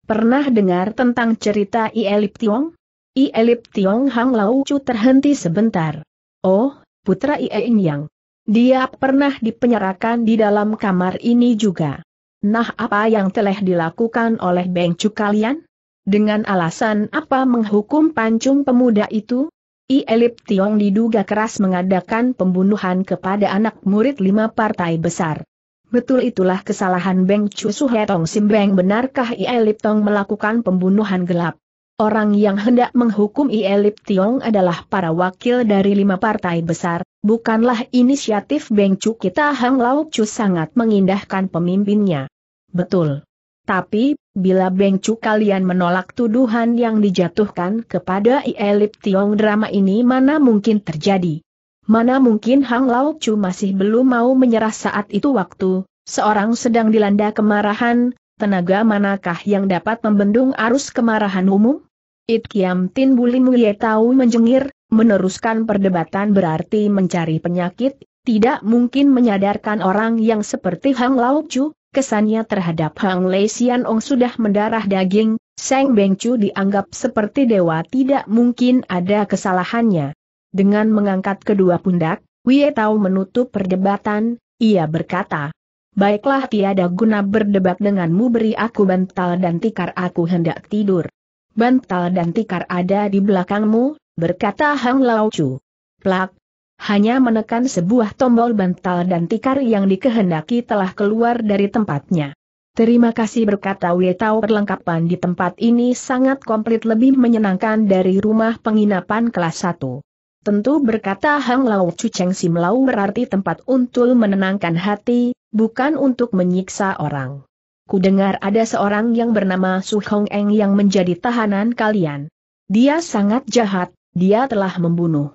Pernah dengar tentang cerita Ielip Tiong? Ielip Tiong? Hang Laocu terhenti sebentar. Oh, putra Iein Yang. Dia pernah dipenjarakan di dalam kamar ini juga. Nah, apa yang telah dilakukan oleh Bengcu kalian? Dengan alasan apa menghukum pancung pemuda itu? Ielip Tiong diduga keras mengadakan pembunuhan kepada anak murid 5 partai besar. Betul, itulah kesalahan Bengcu Suhe Tong Simbeng. Benarkah Ielip Tiong melakukan pembunuhan gelap? Orang yang hendak menghukum Ielip Tiong adalah para wakil dari 5 partai besar, bukanlah inisiatif Bengcu kita. Hang Laocu sangat mengindahkan pemimpinnya. Betul. Tapi, bila Bengcu kalian menolak tuduhan yang dijatuhkan kepada Ielip Tiong, drama ini mana mungkin terjadi? Mana mungkin? Hang Laocu masih belum mau menyerah saat itu. Waktu seorang sedang dilanda kemarahan, tenaga manakah yang dapat membendung arus kemarahan umum? It Kiam Tin Bulim. Wei Tau menjengir. Meneruskan perdebatan berarti mencari penyakit. Tidak mungkin menyadarkan orang yang seperti Hang Laocu. Kesannya terhadap Hang Lei Sian Ong sudah mendarah daging. Seng Bengcu dianggap seperti dewa, tidak mungkin ada kesalahannya. Dengan mengangkat kedua pundak, Wei Tau menutup perdebatan. Ia berkata, baiklah, tiada guna berdebat denganmu. Beri aku bantal dan tikar, aku hendak tidur. Bantal dan tikar ada di belakangmu, berkata Hang Laocu. Plak. Hanya menekan sebuah tombol, bantal dan tikar yang dikehendaki telah keluar dari tempatnya. Terima kasih, berkata Wei Tau. Perlengkapan di tempat ini sangat komplit, lebih menyenangkan dari rumah penginapan kelas 1. Tentu, berkata Hang Laocu. Cheng Sim Lau berarti tempat untuk menenangkan hati, bukan untuk menyiksa orang. Kudengar ada seorang yang bernama Su Hong Eng yang menjadi tahanan kalian. Dia sangat jahat, dia telah membunuh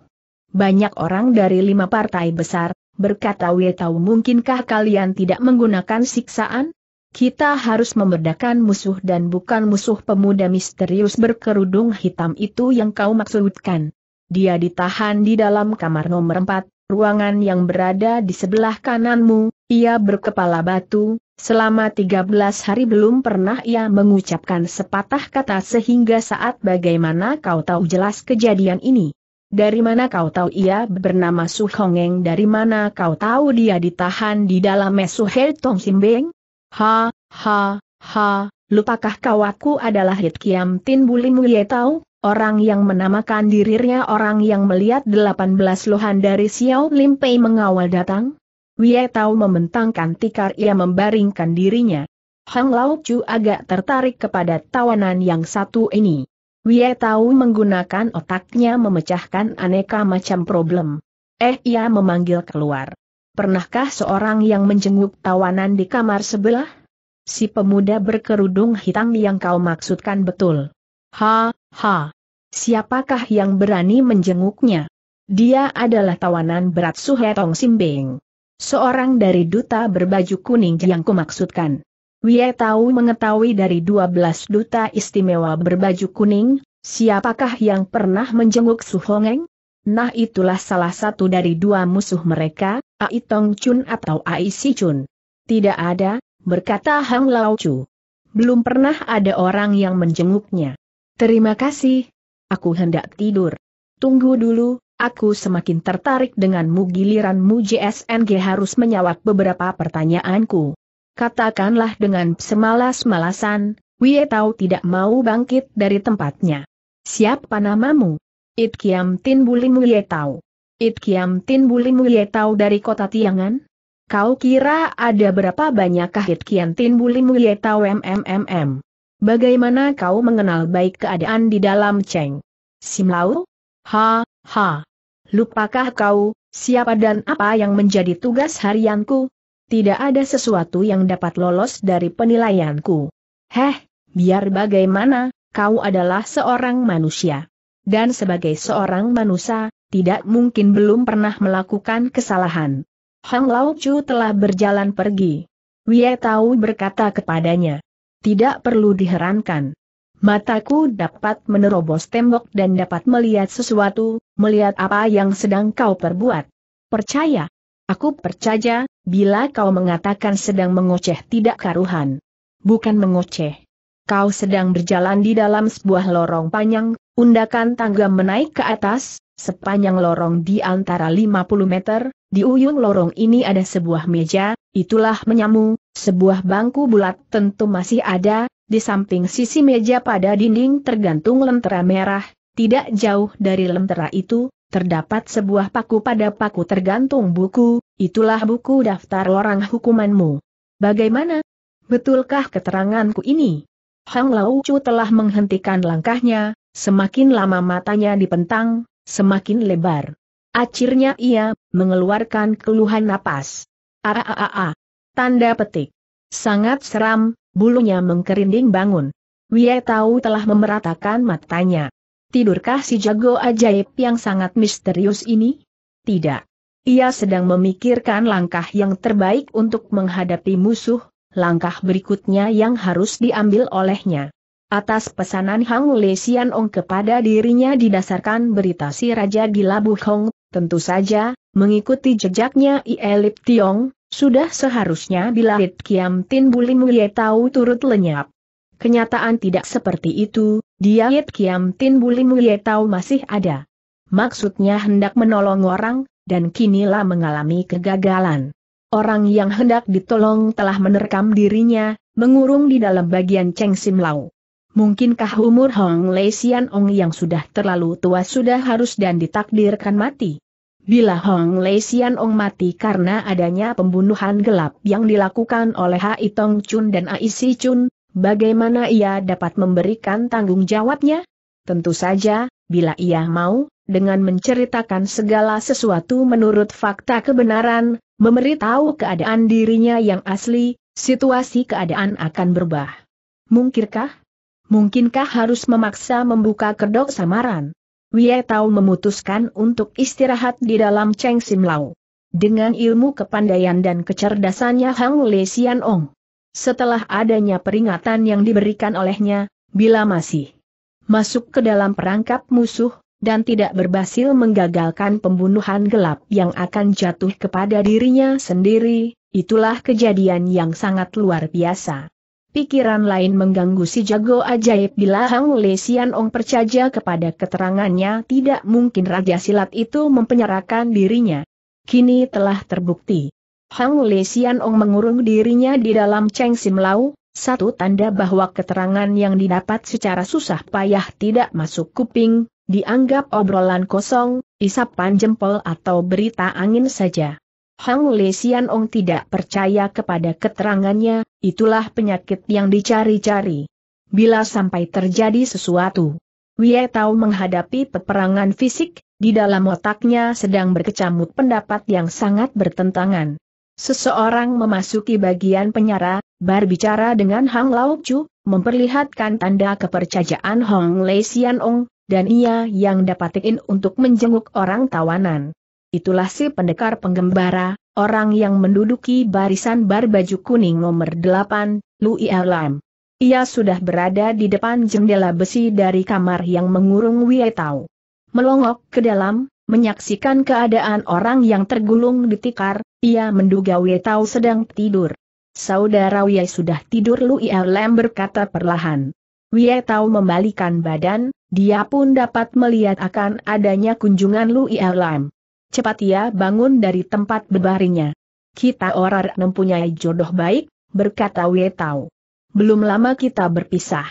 banyak orang dari 5 partai besar, berkata Wei Tau. Mungkinkah kalian tidak menggunakan siksaan? Kita harus membedakan musuh dan bukan musuh. Pemuda misterius berkerudung hitam itu yang kau maksudkan. Dia ditahan di dalam kamar nomor 4, ruangan yang berada di sebelah kananmu. Ia berkepala batu, selama 13 hari belum pernah ia mengucapkan sepatah kata sehingga saat. Bagaimana kau tahu jelas kejadian ini? Dari mana kau tahu ia bernama Su Hong Eng? Dari mana kau tahu dia ditahan di dalam Suhe Tong Simbeng? Lupakah kau aku adalah Hit Kiam Tin Bulim? Wei Tau, orang yang menamakan dirinya orang yang melihat 18 lohan dari Xiao Lim Pei mengawal datang? Wie Tao membentangkan tikar, ia membaringkan dirinya. Hang Lao Chu agak tertarik kepada tawanan yang satu ini. Wie Tao menggunakan otaknya memecahkan aneka macam problem. Ia memanggil keluar. Pernahkah seorang yang menjenguk tawanan di kamar sebelah? Si pemuda berkerudung hitam yang kau maksudkan betul. Ha, ha. Siapakah yang berani menjenguknya? Dia adalah tawanan berat Suhetong Simbing. Seorang dari duta berbaju kuning yang kumaksudkan. Wie Tao mengetahui dari 12 duta istimewa berbaju kuning, siapakah yang pernah menjenguk Su Hongeng? Nah, itulah salah satu dari dua musuh mereka, Ai Tong Chun atau Ai Si Chun. Tidak ada, berkata Hang Lao Chu. Belum pernah ada orang yang menjenguknya. Terima kasih. Aku hendak tidur. Tunggu dulu, aku semakin tertarik denganmu. Giliranmu. JSNG harus menjawab beberapa pertanyaanku. Katakanlah dengan semalas-malasan. Wie Tao tidak mau bangkit dari tempatnya. Siapa namamu? It Kiam Tin Bulim. Wie Tao. It Kiam Tin Bulim. Wie Tao dari kota Tiangan? Kau kira ada berapa banyakkah It Kiam Tin Bulim? Wie Tao. Bagaimana kau mengenal baik keadaan di dalam Cheng Sim Lau? Ha, ha. Lupakah kau, siapa dan apa yang menjadi tugas harianku? Tidak ada sesuatu yang dapat lolos dari penilaianku. Heh, biar bagaimana, kau adalah seorang manusia. Dan sebagai seorang manusia, tidak mungkin belum pernah melakukan kesalahan. Hang Lao Chu telah berjalan pergi. Wie Tao berkata kepadanya. Tidak perlu diherankan. Mataku dapat menerobos tembok dan dapat melihat sesuatu, melihat apa yang sedang kau perbuat. Percaya. Aku percaya, bila kau mengatakan sedang mengoceh tidak karuhan. Bukan mengoceh. Kau sedang berjalan di dalam sebuah lorong panjang, undakan tangga menaik ke atas, sepanjang lorong di antara 50 meter, di ujung lorong ini ada sebuah meja, itulah menyamu, sebuah bangku bulat tentu masih ada, di samping sisi meja pada dinding tergantung lentera merah, tidak jauh dari lentera itu. Terdapat sebuah paku, pada paku tergantung buku, itulah buku daftar orang hukumanmu. Bagaimana? Betulkah keteranganku ini? Hang Lao Chu telah menghentikan langkahnya, semakin lama matanya dipentang, semakin lebar. Akhirnya ia mengeluarkan keluhan napas. Aaaa. Tanda petik. Sangat seram, bulunya mengkerinding bangun. Wie Tao telah memeratakan matanya. Tidurkah si jago ajaib yang sangat misterius ini? Tidak. Ia sedang memikirkan langkah yang terbaik untuk menghadapi musuh, langkah berikutnya yang harus diambil olehnya. Atas pesanan Hang Le Sian Ong kepada dirinya didasarkan berita si Raja di Labuh Hong, tentu saja, mengikuti jejaknya Ielip Tiong, sudah seharusnya bila It Kiam Tin Bulim Wie Tao turut lenyap. Kenyataan tidak seperti itu, dia It Kiam Tin Bulim Wie Tao masih ada. Maksudnya hendak menolong orang, dan kinilah mengalami kegagalan. Orang yang hendak ditolong telah menerkam dirinya, mengurung di dalam bagian Cheng Sim Lau. Mungkinkah umur Hong Le Sian Ong yang sudah terlalu tua sudah harus dan ditakdirkan mati? Bila Hong Le Sian Ong mati karena adanya pembunuhan gelap yang dilakukan oleh Ai Tong Chun dan Ai Si Chun, bagaimana ia dapat memberikan tanggung jawabnya? Tentu saja, bila ia mau, dengan menceritakan segala sesuatu menurut fakta kebenaran, memberitahu keadaan dirinya yang asli, situasi keadaan akan berubah. Mungkinkah harus memaksa membuka kedok samaran? Wie Tao memutuskan untuk istirahat di dalam Cheng Sim Lau. Dengan ilmu kepandaian dan kecerdasannya Hang Le Sian Ong, setelah adanya peringatan yang diberikan olehnya, bila masih masuk ke dalam perangkap musuh, dan tidak berhasil menggagalkan pembunuhan gelap yang akan jatuh kepada dirinya sendiri, itulah kejadian yang sangat luar biasa. Pikiran lain mengganggu si jago ajaib. Bila Hang Le Sian Ong percaya kepada keterangannya, tidak mungkin raja silat itu mempenjarakan dirinya. Kini telah terbukti. Hang Le Sian Ong mengurung dirinya di dalam Cheng Sim Lau, satu tanda bahwa keterangan yang didapat secara susah payah tidak masuk kuping, dianggap obrolan kosong, isapan jempol atau berita angin saja. Hang Le Sian Ong tidak percaya kepada keterangannya, itulah penyakit yang dicari-cari. Bila sampai terjadi sesuatu, Wie Tao menghadapi peperangan fisik, di dalam otaknya sedang berkecamuk pendapat yang sangat bertentangan. Seseorang memasuki bagian penjara, berbicara dengan Hang Lao Chu, memperlihatkan tanda kepercayaan Hang Le Sian Ong, dan ia yang dapatin untuk menjenguk orang tawanan. Itulah si pendekar penggembara, orang yang menduduki barisan barbaju kuning nomor 8, Lui Alam. Ia sudah berada di depan jendela besi dari kamar yang mengurung Wie Tao. Melongok ke dalam, menyaksikan keadaan orang yang tergulung di tikar, ia menduga Wie Tao sedang tidur. "Saudara Wie sudah tidur," Lui Alam berkata perlahan. Wie Tao membalikan badan, dia pun dapat melihat akan adanya kunjungan Lui Alam. Cepat ia bangun dari tempat berbaringnya. "Kita orang mempunyai jodoh baik," berkata Wie Tao. "Belum lama kita berpisah.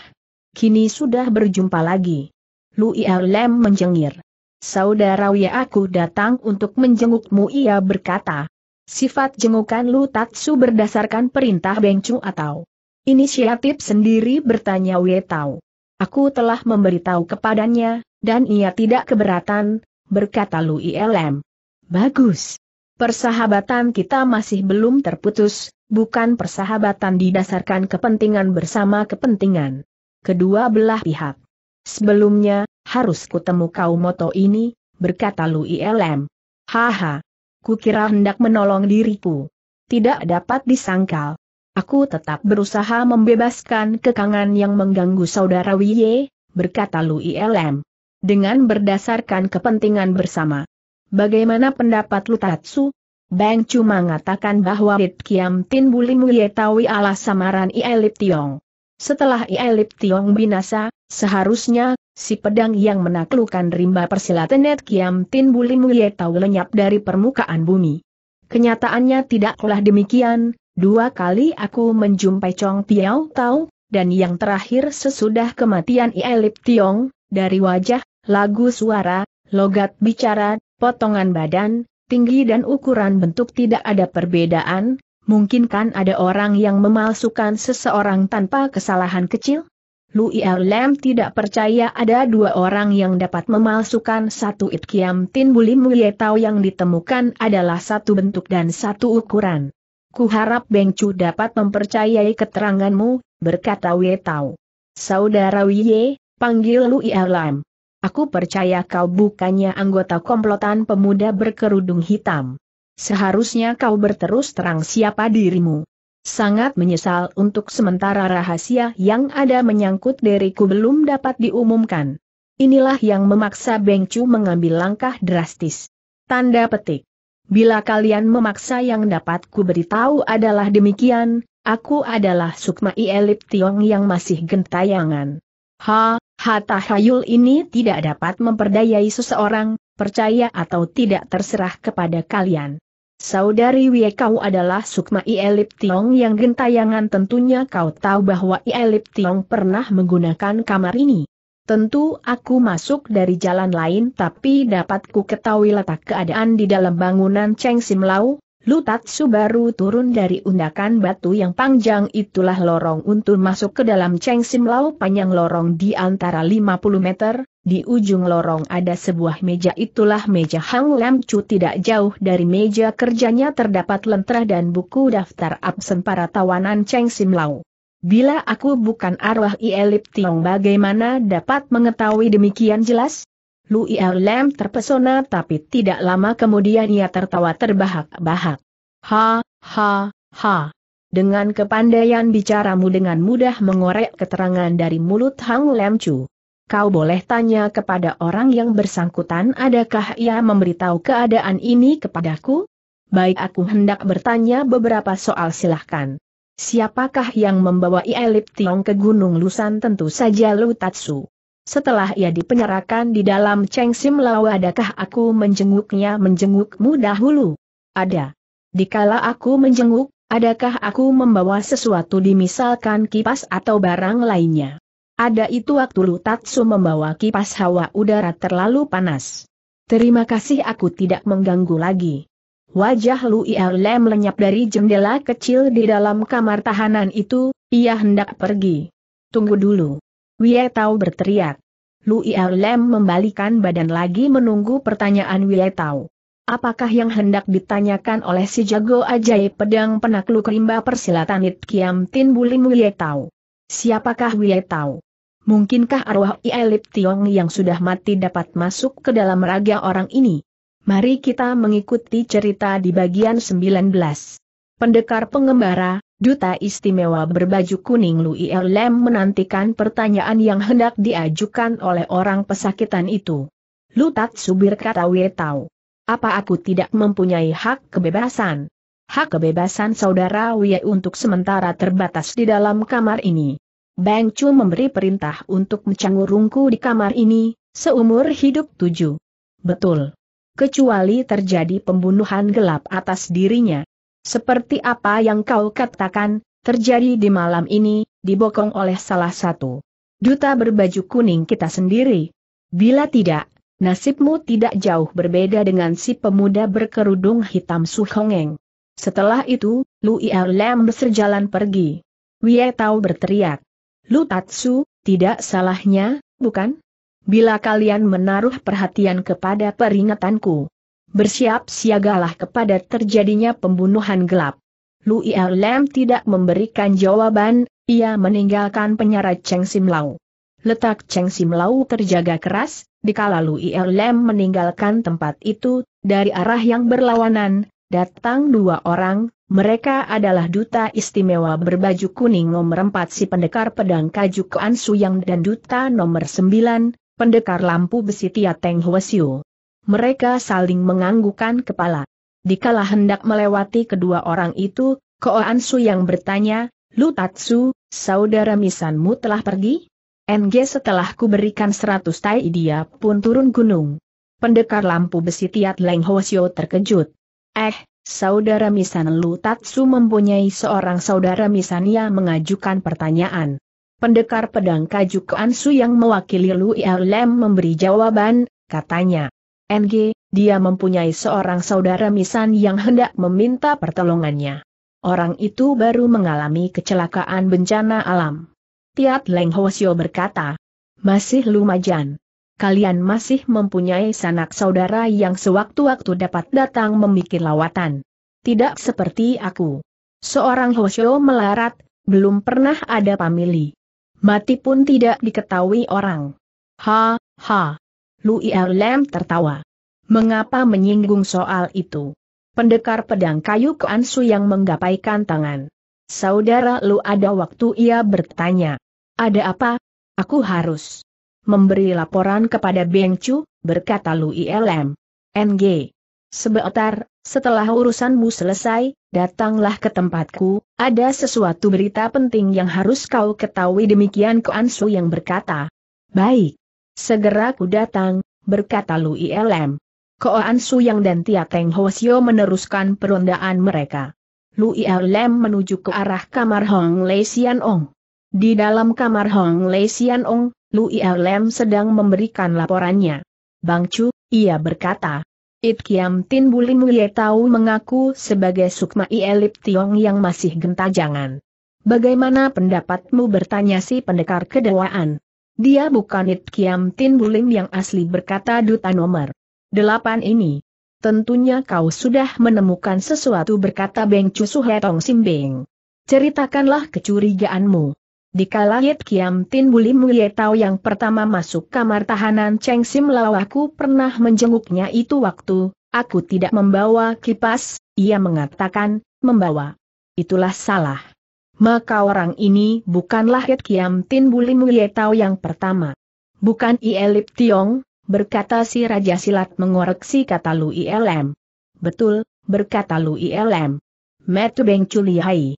Kini sudah berjumpa lagi." Lui Alam menjengir. "Saudara Wie, aku datang untuk menjengukmu," ia berkata. Sifat jengukan Lu Tatsu berdasarkan perintah Beng Chu atau inisiatif sendiri, bertanya Wie Tao. "Aku telah memberitahu kepadanya, dan ia tidak keberatan," berkata Lui Alam. "Bagus. Persahabatan kita masih belum terputus, bukan persahabatan didasarkan kepentingan bersama kepentingan kedua belah pihak. Sebelumnya, harus kutemu kau," moto ini, berkata Lui Alam. "Haha, kukira hendak menolong diriku. Tidak dapat disangkal. Aku tetap berusaha membebaskan kekangan yang mengganggu saudara Wie," berkata Lui Alam. "Dengan berdasarkan kepentingan bersama. Bagaimana pendapat Lu Tatsu?" Beng Chu mengatakan bahwa It Kiam Tin Buli Muye Tawi ala samaran Ielip Tiong. Setelah Ielip Tiong binasa, seharusnya si pedang yang menaklukkan rimba persilatan It Kiam Tin Buli Muye Tawi lenyap dari permukaan bumi. Kenyataannya tidaklah demikian. "Dua kali aku menjumpai Chong Tiao Tao, dan yang terakhir sesudah kematian Ielip Tiong, dari wajah, lagu suara, logat bicara, potongan badan, tinggi dan ukuran bentuk tidak ada perbedaan. Mungkinkah ada orang yang memalsukan seseorang tanpa kesalahan kecil?" Lui Alam tidak percaya ada dua orang yang dapat memalsukan satu. It Kiam Tin Buli Muye Tao yang ditemukan adalah satu bentuk dan satu ukuran. "Kuharap Beng Chu dapat mempercayai keteranganmu," berkata Wie Tao. "Saudara Wie," panggil Lui Alam. "Aku percaya kau bukannya anggota komplotan pemuda berkerudung hitam. Seharusnya kau berterus terang siapa dirimu. Sangat menyesal untuk sementara rahasia yang ada menyangkut diriku belum dapat diumumkan." Inilah yang memaksa Beng Chu mengambil langkah drastis. Tanda petik. "Bila kalian memaksa, yang dapat ku beritahu adalah demikian, aku adalah Sukma Ielip Tiong yang masih gentayangan." Tahayul ini tidak dapat memperdayai seseorang, percaya atau tidak terserah kepada kalian. "Saudari Wie, kau adalah Sukma Ielip Tiong yang gentayangan. Tentunya kau tahu bahwa Ielip Tiong pernah menggunakan kamar ini. Tentu aku masuk dari jalan lain, tapi dapat ku ketahui letak keadaan di dalam bangunan Cheng Sim Lau. Lu Tatsu baru turun dari undakan batu yang panjang, itulah lorong untuk masuk ke dalam Cheng Sim Lau, panjang lorong di antara 50 meter, di ujung lorong ada sebuah meja, itulah meja Hang Lam Chu. Tidak jauh dari meja kerjanya terdapat lentera dan buku daftar absen para tawanan Cheng Sim Lau. Bila aku bukan arwah Ielip Tiong, bagaimana dapat mengetahui demikian jelas?" Lui Alam terpesona, tapi tidak lama kemudian ia tertawa terbahak-bahak. "Dengan kepandaian bicaramu dengan mudah mengorek keterangan dari mulut Hang Lam Chu. Kau boleh tanya kepada orang yang bersangkutan, adakah ia memberitahu keadaan ini kepadaku?" "Baik, aku hendak bertanya beberapa soal, silahkan." "Siapakah yang membawa Ielip Tiong ke Gunung Lusan?" "Tentu saja Lu Tatsu. Setelah ia dipenjarakan di dalam Cheng Sim Lau, adakah aku menjengukmu dahulu?" "Ada. Dikala aku menjenguk, Adakah aku membawa sesuatu dimisalkan kipas atau barang lainnya? Ada itu waktu Lu Tatsu membawa kipas, hawa udara terlalu panas. Terima kasih, aku tidak mengganggu lagi. Wajah Lu Ile melenyap dari jendela kecil di dalam kamar tahanan itu, ia hendak pergi. Tunggu dulu. Wietao berteriak. Lu Ile membalikan badan lagi menunggu pertanyaan Wietao. Apakah yang hendak ditanyakan oleh si jago ajaib pedang penakluk rimba persilatan It Kiam Tin Bulim Wietao? Siapakah Wietao? Mungkinkah arwah Elit Tiong yang sudah mati dapat masuk ke dalam raga orang ini? Mari kita mengikuti cerita di bagian 19. Pendekar pengembara, duta istimewa berbaju kuning Lu Ilem menantikan pertanyaan yang hendak diajukan oleh orang pesakitan itu. Lu Tatsu, kata Wietao. Apa aku tidak mempunyai hak kebebasan? Hak kebebasan saudara Wei untuk sementara terbatas di dalam kamar ini. Bang Chu memberi perintah untuk mencangurungku di kamar ini, seumur hidup 7. Betul. Kecuali terjadi pembunuhan gelap atas dirinya. Seperti apa yang kau katakan, terjadi di malam ini, dibokong oleh salah satu duta berbaju kuning kita sendiri. Bila tidak, nasibmu tidak jauh berbeda dengan si pemuda berkerudung hitam Su Hongeng. Setelah itu, Lu Ilem berjalan pergi. Wietao berteriak. Lu Tatsu, tidak salahnya, bukan? Bila kalian menaruh perhatian kepada peringatanku, bersiap-siagalah kepada terjadinya pembunuhan gelap. Lu Ilem tidak memberikan jawaban, ia meninggalkan penyarat Cheng Sim Lau. Letak Cheng Sim Lau terjaga keras, dikala Lu Ilem meninggalkan tempat itu, dari arah yang berlawanan, datang dua orang, mereka adalah duta istimewa berbaju kuning nomor 4 si pendekar pedang Kaju Kuan Suyang dan duta nomor 9, pendekar lampu besi Tia Teng Hwasyu. Mereka saling menganggukkan kepala. Dikala hendak melewati kedua orang itu, Kuan Suyang bertanya, Lu Tatsu, saudara misanmu telah pergi? NG setelah kuberikan 100 tai dia pun turun gunung. Pendekar lampu besi Tiat Leng Hwasyo terkejut. Saudara misan Lu Tatsu mempunyai seorang saudara misan yang mengajukan pertanyaan. Pendekar pedang Kaju Kuan Suyang mewakili Lu Ilem memberi jawaban, katanya. NG, dia mempunyai seorang saudara misan yang hendak meminta pertolongannya. Orang itu baru mengalami kecelakaan bencana alam. Tiat Leng Hwasyo berkata, masih lumayan. Kalian masih mempunyai sanak saudara yang sewaktu-waktu dapat datang memikir lawatan. Tidak seperti aku. Seorang Hwasyo melarat, belum pernah ada pamili. Mati pun tidak diketahui orang. Ha, ha. Lu Ilem tertawa. Mengapa menyinggung soal itu? Pendekar pedang kayu Kuan Suyang menggapaikan tangan. Saudara Lu ada waktu, ia bertanya. Ada apa? Aku harus memberi laporan kepada Beng Chu, berkata Lu Ilem. NG. Sebentar, setelah urusanmu selesai, datanglah ke tempatku, ada sesuatu berita penting yang harus kau ketahui, demikian Kuan Suyang berkata. Baik. Segera ku datang, berkata Lu Ilem. Kuan Suyang dan Tia Teng Hwasyo meneruskan perondaan mereka. Lu Ilem menuju ke arah kamar Hong Lei Sian Ong. Di dalam kamar Hong Lei Sian Ong, Lu Ilem sedang memberikan laporannya. Bang Chu, ia berkata. It Kiam Tin Bulim Wietao mengaku sebagai sukma Elit Tiong yang masih gentayangan. Bagaimana pendapatmu, bertanya si pendekar kedewaan. Dia bukan It Kiam Tin Bulim yang asli, berkata duta nomor 8 ini. Tentunya kau sudah menemukan sesuatu, berkata Beng Chu Suhetong Simbing. Ceritakanlah kecurigaanmu. Dikala It Kiam Tin Bulim Wietao yang pertama masuk kamar tahanan Cheng Sim Lau, aku pernah menjenguknya itu waktu aku tidak membawa kipas, ia mengatakan, membawa. Itulah salah. Maka orang ini bukanlah It Kiam Tin Bulim Wietao yang pertama. Bukan Elit Tiong, berkata si Raja Silat mengoreksi kata Lu Ilem. Betul, berkata Lu Ilem. Metu Beng Chu lihai.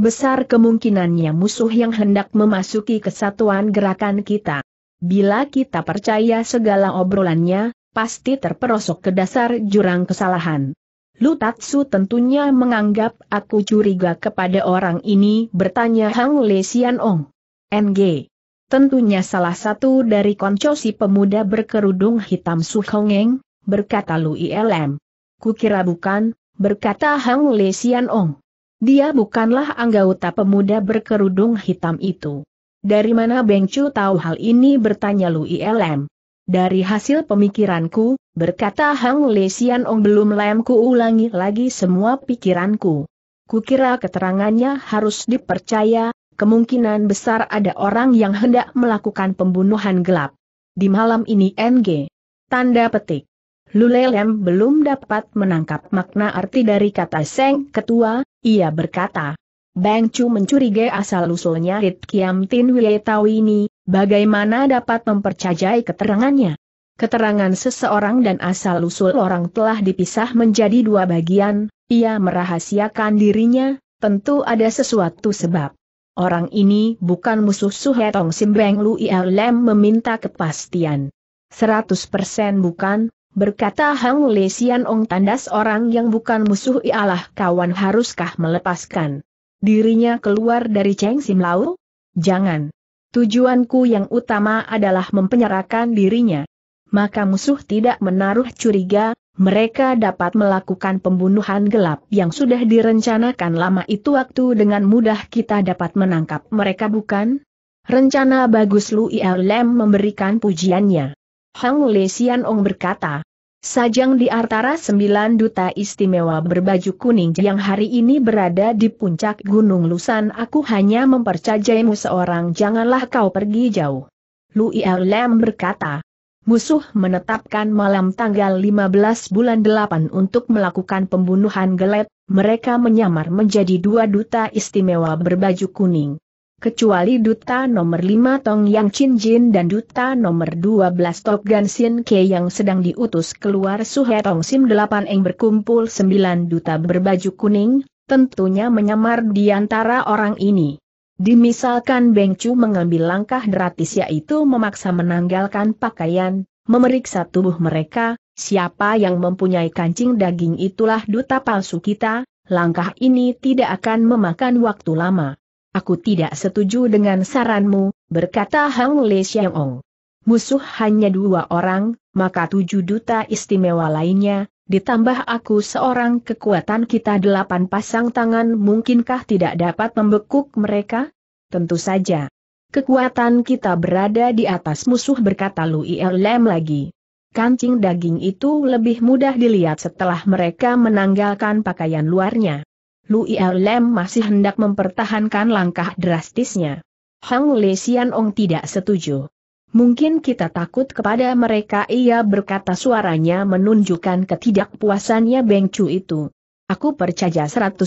Besar kemungkinannya musuh yang hendak memasuki kesatuan gerakan kita. Bila kita percaya segala obrolannya, pasti terperosok ke dasar jurang kesalahan. Lu Tatsu tentunya menganggap aku curiga kepada orang ini, bertanya Hang Le Sian Ong. NG. Tentunya salah satu dari konco si pemuda berkerudung hitam Su Hongeng, berkata Lu Ilm. Kukira bukan, berkata Hang Le Sian Ong. Dia bukanlah anggota pemuda berkerudung hitam itu. Dari mana Beng Chu tahu hal ini, bertanya Lu Ilm. Dari hasil pemikiranku, berkata Hang Le Sian Ong. Belum lem ku ulangi lagi semua pikiranku. Kukira keterangannya harus dipercaya, kemungkinan besar ada orang yang hendak melakukan pembunuhan gelap. Di malam ini NG. Tanda petik. Lulelem belum dapat menangkap makna arti dari kata Seng Ketua, ia berkata. Beng Chu mencurigai asal-usulnya Rit Kiam Tin Wiletau ini, bagaimana dapat mempercayai keterangannya? Keterangan seseorang dan asal-usul orang telah dipisah menjadi dua bagian, ia merahasiakan dirinya, tentu ada sesuatu sebab. Orang ini bukan musuh Suhetong Simbeng. Lu Ilm meminta kepastian. 100% bukan, berkata Hang Le Sian Ong. Tandas orang yang bukan musuh ialah kawan, haruskah melepaskan dirinya keluar dari Cheng Sim Lau? Jangan. Tujuanku yang utama adalah mempenyerahkan dirinya. Maka musuh tidak menaruh curiga, mereka dapat melakukan pembunuhan gelap yang sudah direncanakan lama itu waktu. Dengan mudah kita dapat menangkap mereka, bukan? Rencana bagus, Lu Ilm memberikan pujiannya. Hang Le Sian Ong berkata, Sajang di antara 9 duta istimewa berbaju kuning yang hari ini berada di puncak Gunung Lusan, aku hanya mempercayaimu seorang, janganlah kau pergi jauh. Lu Ilm berkata, musuh menetapkan malam tanggal 15 bulan 8 untuk melakukan pembunuhan gelap. Mereka menyamar menjadi 2 duta istimewa berbaju kuning. Kecuali duta nomor 5 Tong Yang Chin Jin dan duta nomor 12 Tok Gan Sin Ke yang sedang diutus keluar Suhetong Sim 8 Eng, berkumpul 9 duta berbaju kuning, tentunya menyamar di antara orang ini. Dimisalkan Beng Chu mengambil langkah drastis, yaitu memaksa menanggalkan pakaian, memeriksa tubuh mereka, siapa yang mempunyai kancing daging itulah duta palsu kita, langkah ini tidak akan memakan waktu lama. Aku tidak setuju dengan saranmu, berkata Hang Le Sian Ong. Musuh hanya 2 orang, maka 7 duta istimewa lainnya, ditambah aku seorang, kekuatan kita 8 pasang tangan, mungkinkah tidak dapat membekuk mereka? Tentu saja. Kekuatan kita berada di atas musuh, berkata Lu Ilm lagi. Kancing daging itu lebih mudah dilihat setelah mereka menanggalkan pakaian luarnya. Lu Ilm masih hendak mempertahankan langkah drastisnya. Hang Le Sian Ong tidak setuju. Mungkin kita takut kepada mereka, ia berkata, suaranya menunjukkan ketidakpuasannya Beng Chu itu. Aku percaya 100%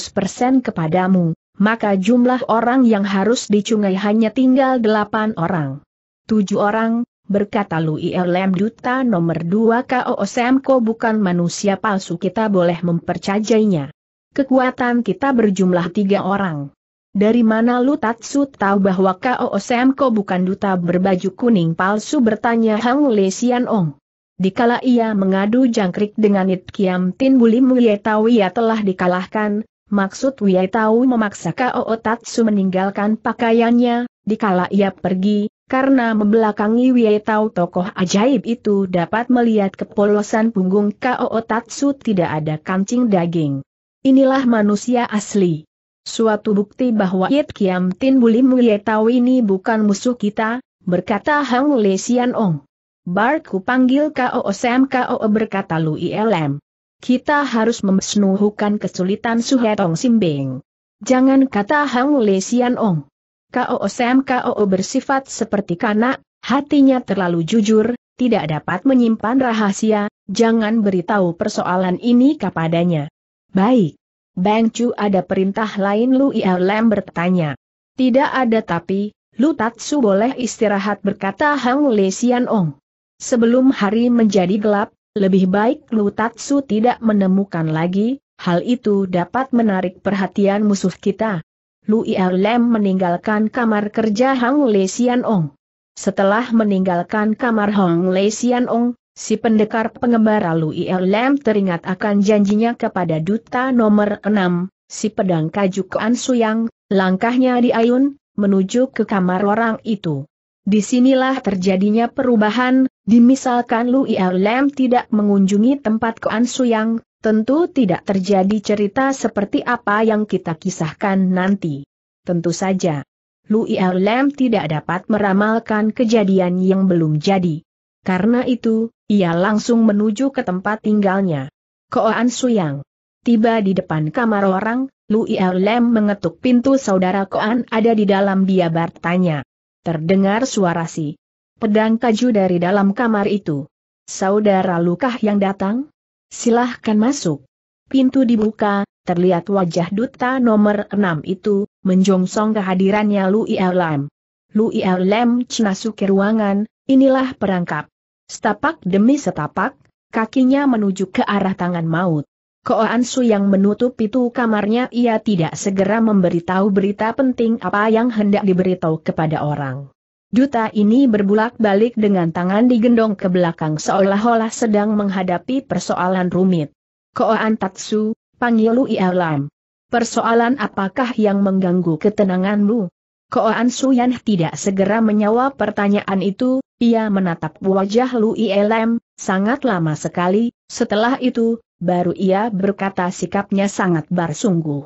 kepadamu, maka jumlah orang yang harus dicungai hanya tinggal 8 orang. 7 orang, berkata Lu Ilm. Duta nomor 2 Ko Semko bukan manusia palsu, kita boleh mempercayainya. Kekuatan kita berjumlah 3 orang. Dari mana Lu Tatsu tahu bahwa Ko Semko bukan duta berbaju kuning palsu, bertanya Hang Le Sian Ong. Dikala ia mengadu jangkrik dengan It Kiam Tin Bulim Wietau, ia telah dikalahkan. Maksud Wietau memaksa Ko Tatsu meninggalkan pakaiannya, dikala ia pergi, karena membelakangi Wietau, tokoh ajaib itu dapat melihat kepolosan punggung Ko Tatsu, tidak ada kancing daging. Inilah manusia asli. Suatu bukti bahwa Yit Kiam Tin Bulim Wietau ini bukan musuh kita, berkata Hang Le Sian Ong. Barku panggil Ko Sam Ko, berkata Lu Ilm. Kita harus memenuhkan kesulitan Suhetong Simbeng. Jangan, kata Hang Le Sian Ong. Ko Sam Ko bersifat seperti kanak, hatinya terlalu jujur, tidak dapat menyimpan rahasia, jangan beritahu persoalan ini kepadanya. Baik. Beng Chu, ada perintah lain? Lu Ilm bertanya. Tidak ada, tapi Lu Tatsu boleh istirahat, berkata Hang Le Sian Ong. Sebelum hari menjadi gelap, lebih baik Lu Tatsu tidak menemukan lagi, hal itu dapat menarik perhatian musuh kita. Lu Ilm meninggalkan kamar kerja Hang Le Sian Ong. Setelah meninggalkan kamar Hang Le Sian Ong, Si pendekar pengembara Lui Lem teringat akan janjinya kepada duta nomor 6, si pedang Kaju Koan Suyang, langkahnya diayun, menuju ke kamar orang itu. Disinilah terjadinya perubahan, dimisalkan Lui Lem tidak mengunjungi tempat Koan Suyang, tentu tidak terjadi cerita seperti apa yang kita kisahkan nanti. Tentu saja, Lui Lem tidak dapat meramalkan kejadian yang belum jadi. Karena itu, ia langsung menuju ke tempat tinggalnya. Koan Suyang tiba di depan kamar orang, Lui Lem mengetuk pintu. "Saudara Koan ada di dalam?" dia bertanya. Terdengar suara si pedang kaju dari dalam kamar itu. "Saudara Lukah yang datang? Silahkan masuk." Pintu dibuka, terlihat wajah duta nomor 6 itu, menjongsong kehadirannya Lui Lem. Lui Lem masuk ke ruangan, inilah perangkap. Setapak demi setapak, kakinya menuju ke arah tangan maut. Koan Suyang menutup pintu kamarnya. Ia tidak segera memberitahu berita penting apa yang hendak diberitahu kepada orang. Duta ini berbulak-balik dengan tangan digendong ke belakang seolah-olah sedang menghadapi persoalan rumit. "Koan Tatsu," panggil Lui Lem. "Persoalan apakah yang mengganggu ketenanganmu?" Koan Suyang tidak segera menjawab pertanyaan itu. Ia menatap wajah Lui Lem sangat lama sekali, setelah itu, baru ia berkata, sikapnya sangat bersungguh.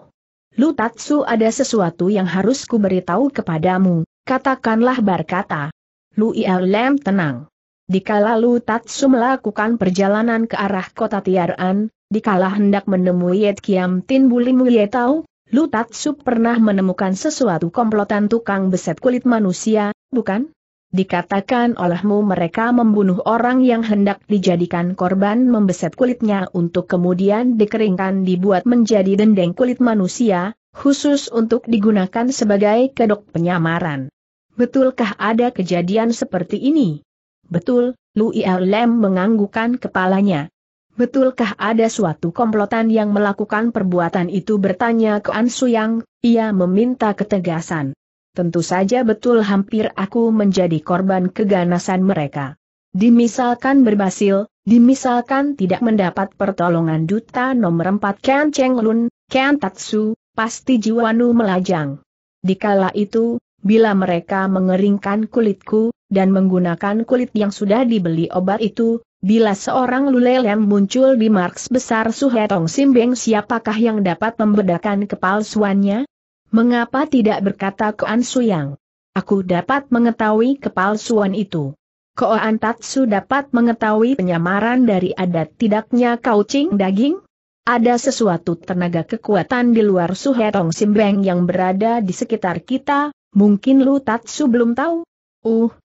"Lu Tatsu, ada sesuatu yang harus kuberitahu kepadamu, katakanlah," berkata Lui Lem tenang. Dikala Lu Tatsu melakukan perjalanan ke arah kota Tiaran, dikala hendak menemui Yed Kiam Tin Bulim Yetau, Lu Tatsu pernah menemukan sesuatu komplotan tukang beset kulit manusia, bukan? Dikatakan olehmu mereka membunuh orang yang hendak dijadikan korban, membeset kulitnya untuk kemudian dikeringkan dibuat menjadi dendeng kulit manusia, khusus untuk digunakan sebagai kedok penyamaran. "Betulkah ada kejadian seperti ini?" "Betul," Lui Lem menganggukkan kepalanya. "Betulkah ada suatu komplotan yang melakukan perbuatan itu?" bertanya Koan Suyang, ia meminta ketegasan. "Tentu saja betul, hampir aku menjadi korban keganasan mereka. Dimisalkan berhasil, dimisalkan tidak mendapat pertolongan duta nomor 4 Ken Cheng Lun, Ken Tatsu, pasti jiwanu melajang. Dikala itu, bila mereka mengeringkan kulitku, dan menggunakan kulit yang sudah dibeli obat itu, bila seorang Lui Lem muncul di marks besar Suhetong Simbeng, siapakah yang dapat membedakan kepalsuannya?" "Mengapa tidak?" berkata Koan Suyang. "Aku dapat mengetahui kepalsuan itu. Koan Tatsu dapat mengetahui penyamaran dari adat tidaknya kaucing daging? Ada sesuatu tenaga kekuatan di luar Suhetong Simbeng yang berada di sekitar kita, mungkin Lu Tatsu belum tahu."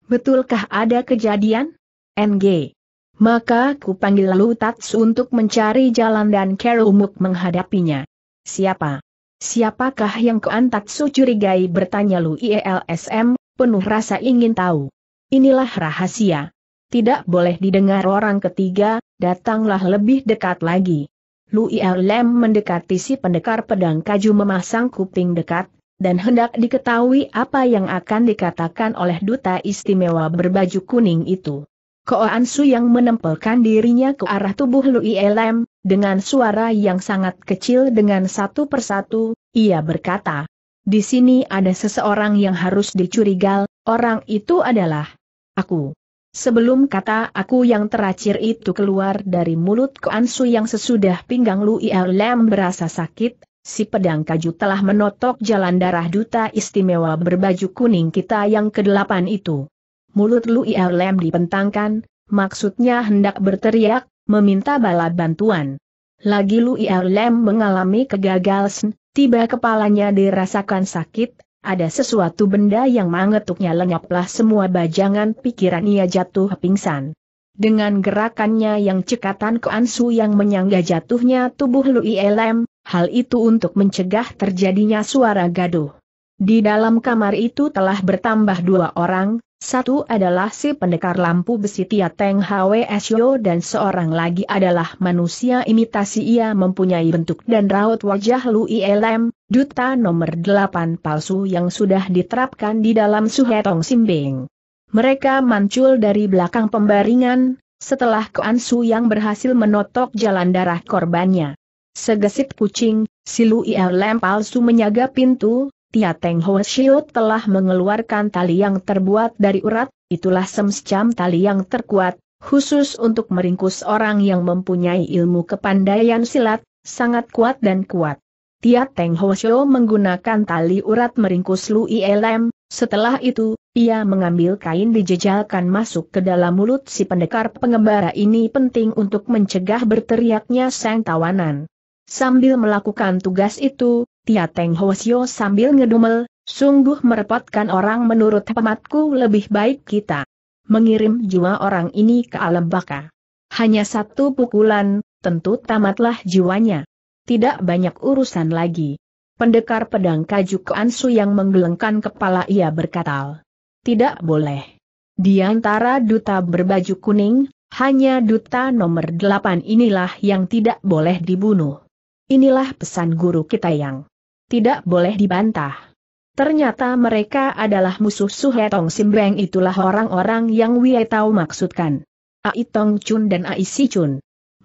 Betulkah ada kejadian? NG. Maka ku panggil Lu Tatsu untuk mencari jalan dan kerumuk menghadapinya." Siapakah yang Koan Tatsu curigai?" bertanya Lui Lem, penuh rasa ingin tahu. "Inilah rahasia. Tidak boleh didengar orang ketiga, datanglah lebih dekat lagi." Lui Lem mendekati si pendekar pedang kaju, memasang kuping dekat, dan hendak diketahui apa yang akan dikatakan oleh duta istimewa berbaju kuning itu. Koan Suyang menempelkan dirinya ke arah tubuh Lui Lem. Dengan suara yang sangat kecil dengan satu persatu, ia berkata, "Di sini ada seseorang yang harus dicurigai, orang itu adalah aku." Sebelum kata "aku" yang teracir itu keluar dari mulut Koan Suyang, sesudah pinggang Lui Lem berasa sakit, si pedang kaju telah menotok jalan darah duta istimewa berbaju kuning kita yang ke-8 itu. Mulut Lui Lem dipentangkan, maksudnya hendak berteriak, meminta bala bantuan. Lagi Lui Lem mengalami kegagalan, tiba kepalanya dirasakan sakit, ada sesuatu benda yang mengetuknya. Lenyaplah semua bajangan pikiran, ia jatuh pingsan. Dengan gerakannya yang cekatan, Koan Suyang menyangga jatuhnya tubuh Lui Lem, hal itu untuk mencegah terjadinya suara gaduh. Di dalam kamar itu telah bertambah 2 orang. Satu adalah si pendekar lampu besi Tia Teng Hwe Syo, dan seorang lagi adalah manusia imitasi. Ia mempunyai bentuk dan raut wajah Lui Lem, duta nomor 8 palsu yang sudah diterapkan di dalam Suhetong Simbing. Mereka muncul dari belakang pembaringan, setelah Koan Su yang berhasil menotok jalan darah korbannya. Segesit kucing, si Lui Lem palsu menyaga pintu, Tia Teng Ho Shio telah mengeluarkan tali yang terbuat dari urat, itulah semacam tali yang terkuat, khusus untuk meringkus orang yang mempunyai ilmu kepandaian silat, sangat kuat dan kuat. Tia Teng Ho Shio menggunakan tali urat meringkus Lui Lem. Setelah itu, ia mengambil kain dijejalkan masuk ke dalam mulut si pendekar pengembara ini, penting untuk mencegah berteriaknya sang tawanan. Sambil melakukan tugas itu, Tia Teng Ho Shio sambil ngedumel, "Sungguh merepotkan orang, menurut hematku lebih baik kita mengirim jiwa orang ini ke alam baka. Hanya satu pukulan, tentu tamatlah jiwanya. Tidak banyak urusan lagi." Pendekar pedang Kaju Koan Su yang menggelengkan kepala, ia berkata, "Tidak boleh. Di antara duta berbaju kuning, hanya duta nomor 8 inilah yang tidak boleh dibunuh. Inilah pesan guru kita yang tidak boleh dibantah." Ternyata mereka adalah musuh Suhetong Simbreng, itulah orang-orang yang Wei Tao maksudkan. Ai Tong Chun dan Ai Si Chun.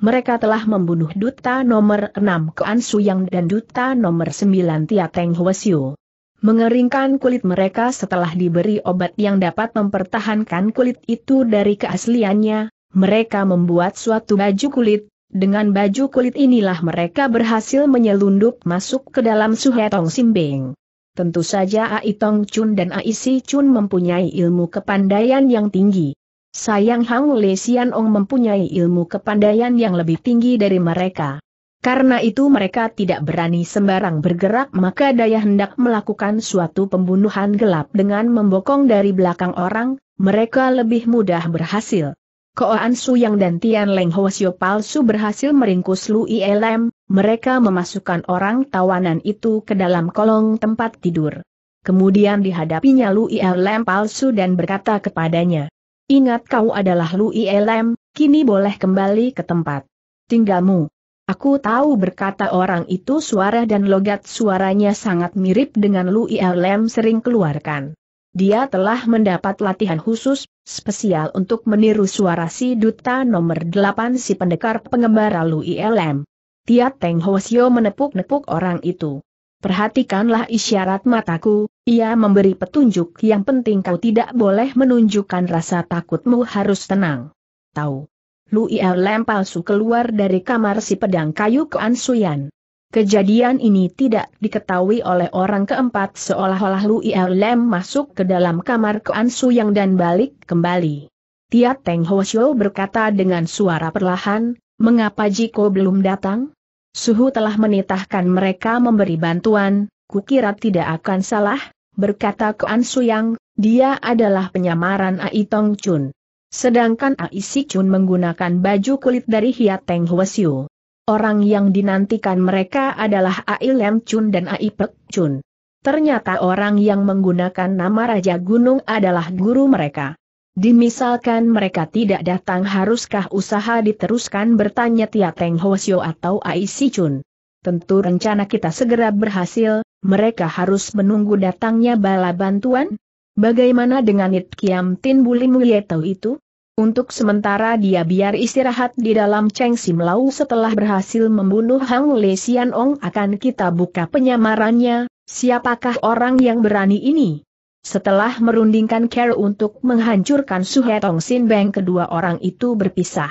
Mereka telah membunuh duta nomor 6 Koan Su Yang dan duta nomor 9 Tia Teng Ho Shio. Mengeringkan kulit mereka setelah diberi obat yang dapat mempertahankan kulit itu dari keasliannya, mereka membuat suatu baju kulit. Dengan baju kulit inilah mereka berhasil menyelundup masuk ke dalam Suhetong Simbing. Tentu saja Ai Tong Chun dan Ai Si Chun mempunyai ilmu kepandaian yang tinggi. Sayang Hang Le Sian Ong mempunyai ilmu kepandaian yang lebih tinggi dari mereka. Karena itu mereka tidak berani sembarang bergerak, maka daya hendak melakukan suatu pembunuhan gelap dengan membokong dari belakang orang, mereka lebih mudah berhasil. Koan Su Yang dan Tian Leng Ho Shio palsu berhasil meringkus Lui Lem, mereka memasukkan orang tawanan itu ke dalam kolong tempat tidur. Kemudian dihadapinya Lui Lem palsu dan berkata kepadanya, "Ingat, kau adalah Lui Lem, kini boleh kembali ke tempat tinggalmu." "Aku tahu," berkata orang itu, suara dan logat suaranya sangat mirip dengan Lui Lem sering keluarkan. Dia telah mendapat latihan khusus, spesial untuk meniru suara si duta nomor 8 si pendekar pengembara Lui Lem. Tia Teng Ho Shio menepuk-nepuk orang itu. "Perhatikanlah isyarat mataku," ia memberi petunjuk yang penting, "kau tidak boleh menunjukkan rasa takutmu, harus tenang." "Tahu." Lui Lem palsu keluar dari kamar si pedang kayu Koan Su Yan. Kejadian ini tidak diketahui oleh orang keempat, seolah-olah Lui Lem masuk ke dalam kamar Koan Su Yang dan balik kembali. Tia Teng Ho Shio berkata dengan suara perlahan, "Mengapa Jiko belum datang? Suhu telah menitahkan mereka memberi bantuan, kukira tidak akan salah," berkata Koan Su Yang, "dia adalah penyamaran Ai Tong Chun. Sedangkan Ai Si Chun menggunakan baju kulit dari Hia Teng Ho Shio. Orang yang dinantikan mereka adalah Ai Lem Chun dan Ai Pek Chun. Ternyata orang yang menggunakan nama Raja Gunung adalah guru mereka. Dimisalkan mereka tidak datang, haruskah usaha diteruskan?" bertanya Tia Teng Ho Shio atau Ai Si Chun. "Tentu rencana kita segera berhasil, mereka harus menunggu datangnya bala bantuan." "Bagaimana dengan It Kiam Tin Bulim Yetau itu?" "Untuk sementara dia biar istirahat di dalam Cheng Sim Lau, setelah berhasil membunuh Hang Le Sian Ong akan kita buka penyamarannya." "Siapakah orang yang berani ini?" Setelah merundingkan care untuk menghancurkan Suhetong Sinbeng, kedua orang itu berpisah.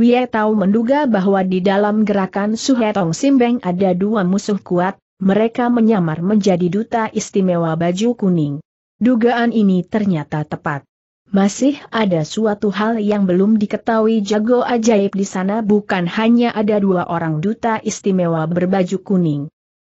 Wei Tao menduga bahwa di dalam gerakan Suhetong Sinbeng ada dua musuh kuat, mereka menyamar menjadi duta istimewa baju kuning. Dugaan ini ternyata tepat. Masih ada suatu hal yang belum diketahui jago ajaib di sana, bukan hanya ada dua orang duta istimewa berbaju kuning.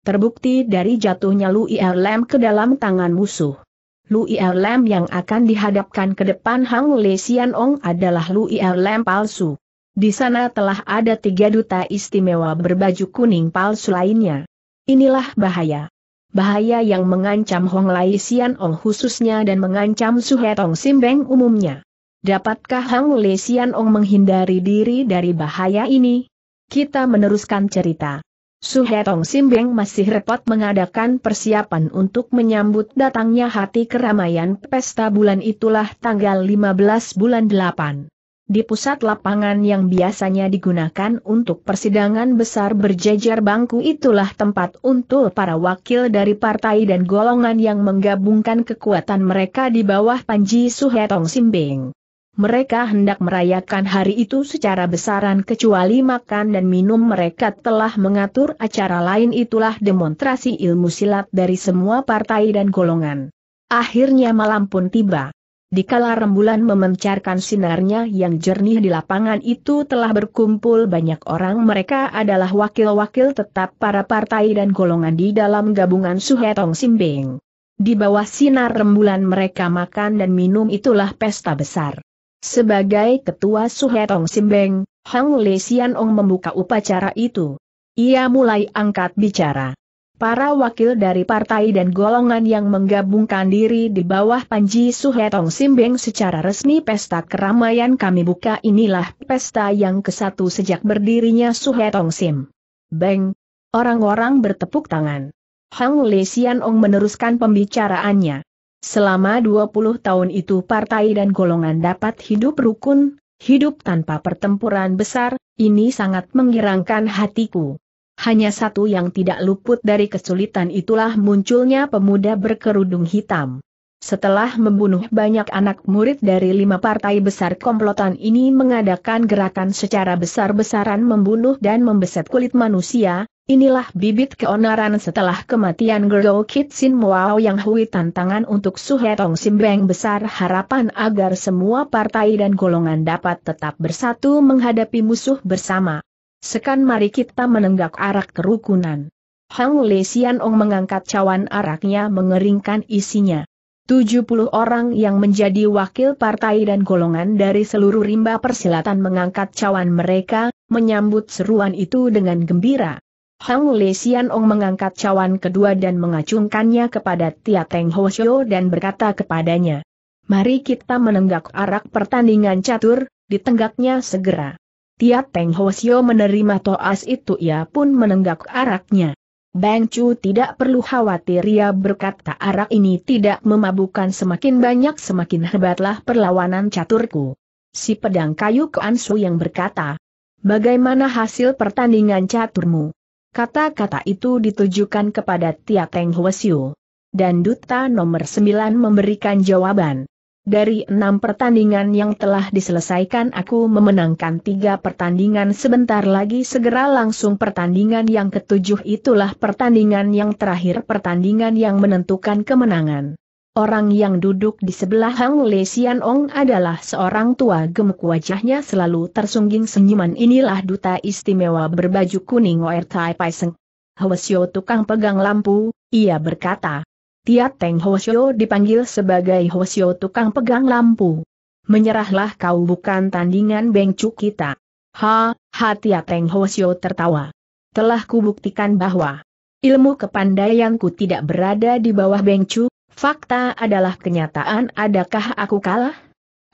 Terbukti dari jatuhnya Lui Lem ke dalam tangan musuh. Lui Lem yang akan dihadapkan ke depan Hang Le Sian Ong adalah Lui Lem palsu. Di sana telah ada 3 duta istimewa berbaju kuning palsu lainnya. Inilah bahaya. Bahaya yang mengancam Hong Le Sian Ong khususnya dan mengancam Suhetong Simbeng umumnya. Dapatkah Hang Le Sian Ong menghindari diri dari bahaya ini? Kita meneruskan cerita. Suhetong Simbeng masih repot mengadakan persiapan untuk menyambut datangnya hati keramaian pesta bulan, itulah tanggal 15 bulan 8. Di pusat lapangan yang biasanya digunakan untuk persidangan besar berjejer bangku itulah tempat untuk para wakil dari partai dan golongan yang menggabungkan kekuatan mereka di bawah Panji Suhetong Simbing. Mereka hendak merayakan hari itu secara besaran kecuali makan dan minum mereka telah mengatur acara lain itulah demonstrasi ilmu silat dari semua partai dan golongan. Akhirnya malam pun tiba. Dikala rembulan memancarkan sinarnya yang jernih di lapangan itu telah berkumpul banyak orang. Mereka adalah wakil-wakil tetap para partai dan golongan di dalam gabungan Suhetong Simbing. Di bawah sinar rembulan mereka makan dan minum itulah pesta besar. Sebagai ketua Suhetong Simbing, Hang Le Sian Ong membuka upacara itu. Ia mulai angkat bicara. Para wakil dari partai dan golongan yang menggabungkan diri di bawah Panji Suhetong Simbing secara resmi pesta keramaian kami buka. Inilah pesta yang ke-1 sejak berdirinya Suhetong Simbing. Orang-orang bertepuk tangan. Hang Le Sian Ong meneruskan pembicaraannya. Selama 20 tahun itu partai dan golongan dapat hidup rukun, hidup tanpa pertempuran besar, ini sangat menggirangkan hatiku. Hanya satu yang tidak luput dari kesulitan itulah munculnya pemuda berkerudung hitam. Setelah membunuh banyak anak murid dari 5 partai besar, komplotan ini mengadakan gerakan secara besar-besaran membunuh dan membeset kulit manusia. Inilah bibit keonaran setelah kematian Gerdo Kit Sin Muao Yang Hui. Tantangan untuk Suhetong Simbing besar, harapan agar semua partai dan golongan dapat tetap bersatu menghadapi musuh bersama. Sekan mari kita menenggak arak kerukunan. Hang Le Sian Ong mengangkat cawan araknya mengeringkan isinya. 70 orang yang menjadi wakil partai dan golongan dari seluruh rimba persilatan mengangkat cawan mereka, menyambut seruan itu dengan gembira. Hang Le Sian Ong mengangkat cawan kedua dan mengacungkannya kepada Tia Teng Ho Shio dan berkata kepadanya, "Mari kita menenggak arak pertandingan catur." Ditenggaknya segera. Tia Teng Ho Shio menerima toas itu, ia pun menenggak araknya. Bang Chu tidak perlu khawatir, ia berkata, arak ini tidak memabukkan, semakin banyak semakin hebatlah perlawanan caturku. Si pedang kayu Kuan Su yang berkata, "Bagaimana hasil pertandingan caturmu?" Kata-kata itu ditujukan kepada Tia Teng Ho Shio. Dan duta nomor 9 memberikan jawaban. Dari 6 pertandingan yang telah diselesaikan aku memenangkan 3 pertandingan. Sebentar lagi segera langsung pertandingan yang ke-7, itulah pertandingan yang terakhir, pertandingan yang menentukan kemenangan. Orang yang duduk di sebelah Hang Le Sian Ong adalah seorang tua gemuk, wajahnya selalu tersungging senyuman. Inilah duta istimewa berbaju kuning Oer Tai Pai Seng. Ho Shio tukang pegang lampu, ia berkata. Tia Teng Ho Shio dipanggil sebagai Ho Shio tukang pegang lampu. Menyerahlah kau, bukan tandingan Beng Chu kita. Ha, ha, Tia Teng Ho Shio tertawa. Telah kubuktikan bahwa ilmu kepandaianku tidak berada di bawah Beng Chu. Fakta adalah kenyataan. Adakah aku kalah?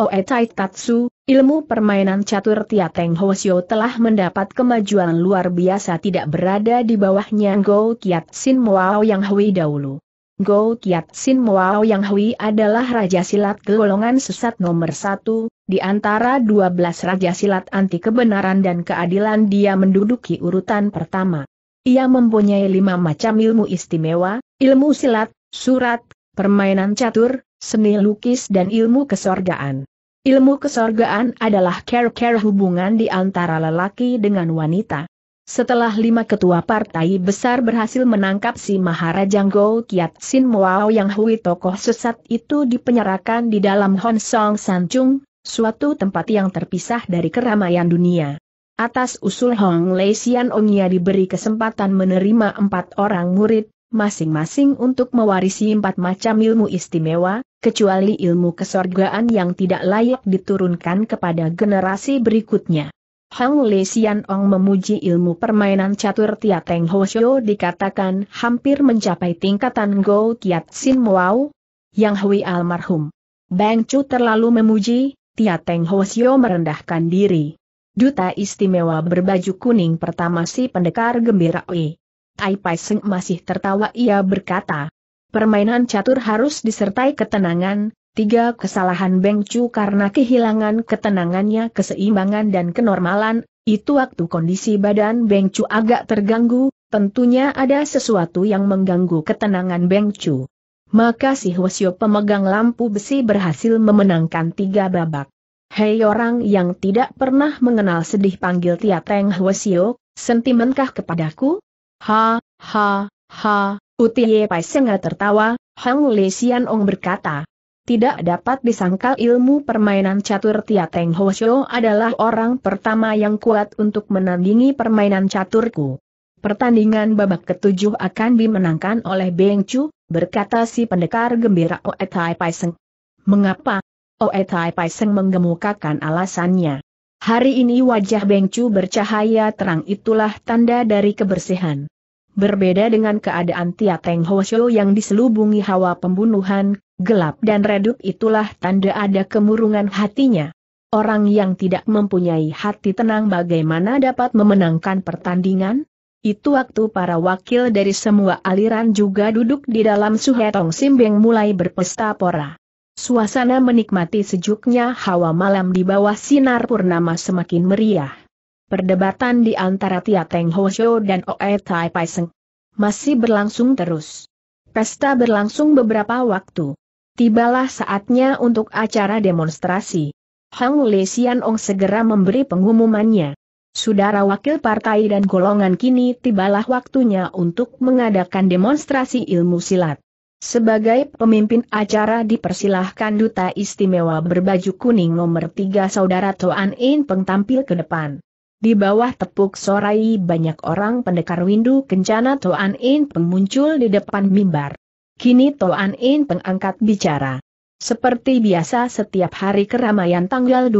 Oe Tai Tatsu, ilmu permainan catur Tia Teng Ho Shio telah mendapat kemajuan luar biasa, tidak berada di bawahnya Go Kiat Sin Muao Yang Hui dahulu. Go Kiat Sin Muao Yang Hui adalah raja silat golongan sesat nomor 1, di antara 12 raja silat anti kebenaran dan keadilan dia menduduki urutan pertama. Ia mempunyai 5 macam ilmu istimewa, ilmu silat, surat, permainan catur, seni lukis dan ilmu kesorgaan. Ilmu kesorgaan adalah care-care hubungan di antara lelaki dengan wanita. Setelah 5 ketua partai besar berhasil menangkap si Maharaja Go Kiat Sin Muao Yang Hui, tokoh sesat itu dipenjarakan di dalam Hon Song San Chung, suatu tempat yang terpisah dari keramaian dunia. Atas usul Hang Le Sian Ong ia diberi kesempatan menerima 4 orang murid, masing-masing untuk mewarisi 4 macam ilmu istimewa, kecuali ilmu kesorgaan yang tidak layak diturunkan kepada generasi berikutnya. Hang Le Sian Ong memuji ilmu permainan catur Tia Teng Ho Shio, dikatakan hampir mencapai tingkatan Go Kiat Sin Muao Yang Hui almarhum. Bang Chu terlalu memuji, Tia Teng Ho Shio merendahkan diri. Duta istimewa berbaju kuning pertama si pendekar gembira Oe Tai Pai Seng masih tertawa, ia berkata, permainan catur harus disertai ketenangan, 3. Kesalahan Beng Cu karena kehilangan ketenangannya, keseimbangan dan kenormalan, itu waktu kondisi badan Beng Cu agak terganggu, tentunya ada sesuatu yang mengganggu ketenangan Beng Cu. Maka si Hwasyo pemegang lampu besi berhasil memenangkan 3 babak. Hei, orang yang tidak pernah mengenal sedih, panggil Tiateng Hwasyo, sentimenkah kepadaku? Ha, ha, ha, Utie Pai Senga tertawa, Hang Le Sian Ong berkata. Tidak dapat disangkal ilmu permainan catur Tiateng Hwasyo adalah orang pertama yang kuat untuk menandingi permainan caturku. Pertandingan babak ketujuh akan dimenangkan oleh Beng Cu, berkata si pendekar gembira Oe Tai Pai Seng. Mengapa? Oe Tai Pai Seng menggemukakan alasannya. Hari ini wajah Beng Cu bercahaya terang, itulah tanda dari kebersihan. Berbeda dengan keadaan Tiateng Hwasyo yang diselubungi hawa pembunuhan, gelap dan redup, itulah tanda ada kemurungan hatinya. Orang yang tidak mempunyai hati tenang bagaimana dapat memenangkan pertandingan? Itu waktu para wakil dari semua aliran juga duduk di dalam Suhetong Simbeng mulai berpesta pora. Suasana menikmati sejuknya hawa malam di bawah sinar purnama semakin meriah. Perdebatan di antara Tiateng Hwasyo dan Oe Tai Pai Seng masih berlangsung terus. Pesta berlangsung beberapa waktu. Tibalah saatnya untuk acara demonstrasi. Hang Le Sian Ong segera memberi pengumumannya. Saudara wakil partai dan golongan, kini tibalah waktunya untuk mengadakan demonstrasi ilmu silat. Sebagai pemimpin acara dipersilahkan duta istimewa berbaju kuning nomor 3 saudara Toan In Peng tampil ke depan. Di bawah tepuk sorai banyak orang, pendekar Windu Kencana Toan In Peng muncul di depan mimbar. Kini Toan In Peng angkat bicara. Seperti biasa setiap hari keramaian tanggal 12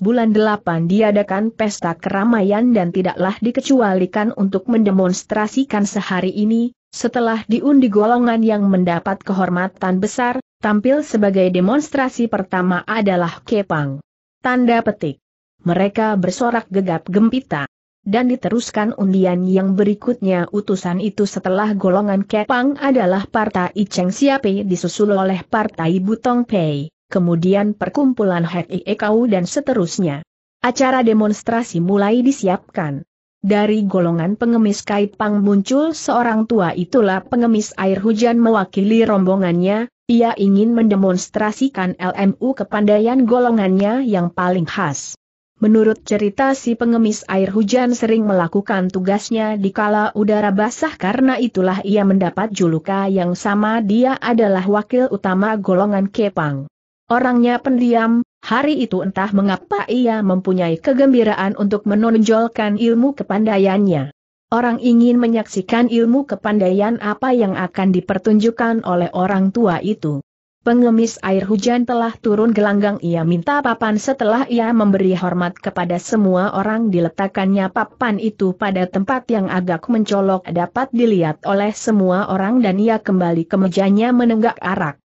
bulan 8 diadakan pesta keramaian dan tidaklah dikecualikan untuk mendemonstrasikan sehari ini, setelah diundi golongan yang mendapat kehormatan besar, tampil sebagai demonstrasi pertama adalah Kepang. Tanda petik. Mereka bersorak gegap gempita. Dan diteruskan undian yang berikutnya. Utusan itu setelah golongan Kepang adalah Partai Cheng Siape disusul oleh Partai Butong Pei, kemudian perkumpulan Hei Ekau dan seterusnya. Acara demonstrasi mulai disiapkan. Dari golongan pengemis Kaipang muncul seorang tua, itulah pengemis air hujan mewakili rombongannya. Ia ingin mendemonstrasikan ilmu kepandaian golongannya yang paling khas. Menurut cerita si pengemis air hujan sering melakukan tugasnya di kala udara basah, karena itulah ia mendapat juluka yang sama, dia adalah wakil utama golongan Kepang. Orangnya pendiam, hari itu entah mengapa ia mempunyai kegembiraan untuk menonjolkan ilmu kepandaiannya. Orang ingin menyaksikan ilmu kepandaian apa yang akan dipertunjukkan oleh orang tua itu. Pengemis air hujan telah turun gelanggang, ia minta papan. Setelah ia memberi hormat kepada semua orang, diletakkannya papan itu pada tempat yang agak mencolok dapat dilihat oleh semua orang dan ia kembali ke mejanya menenggak arak.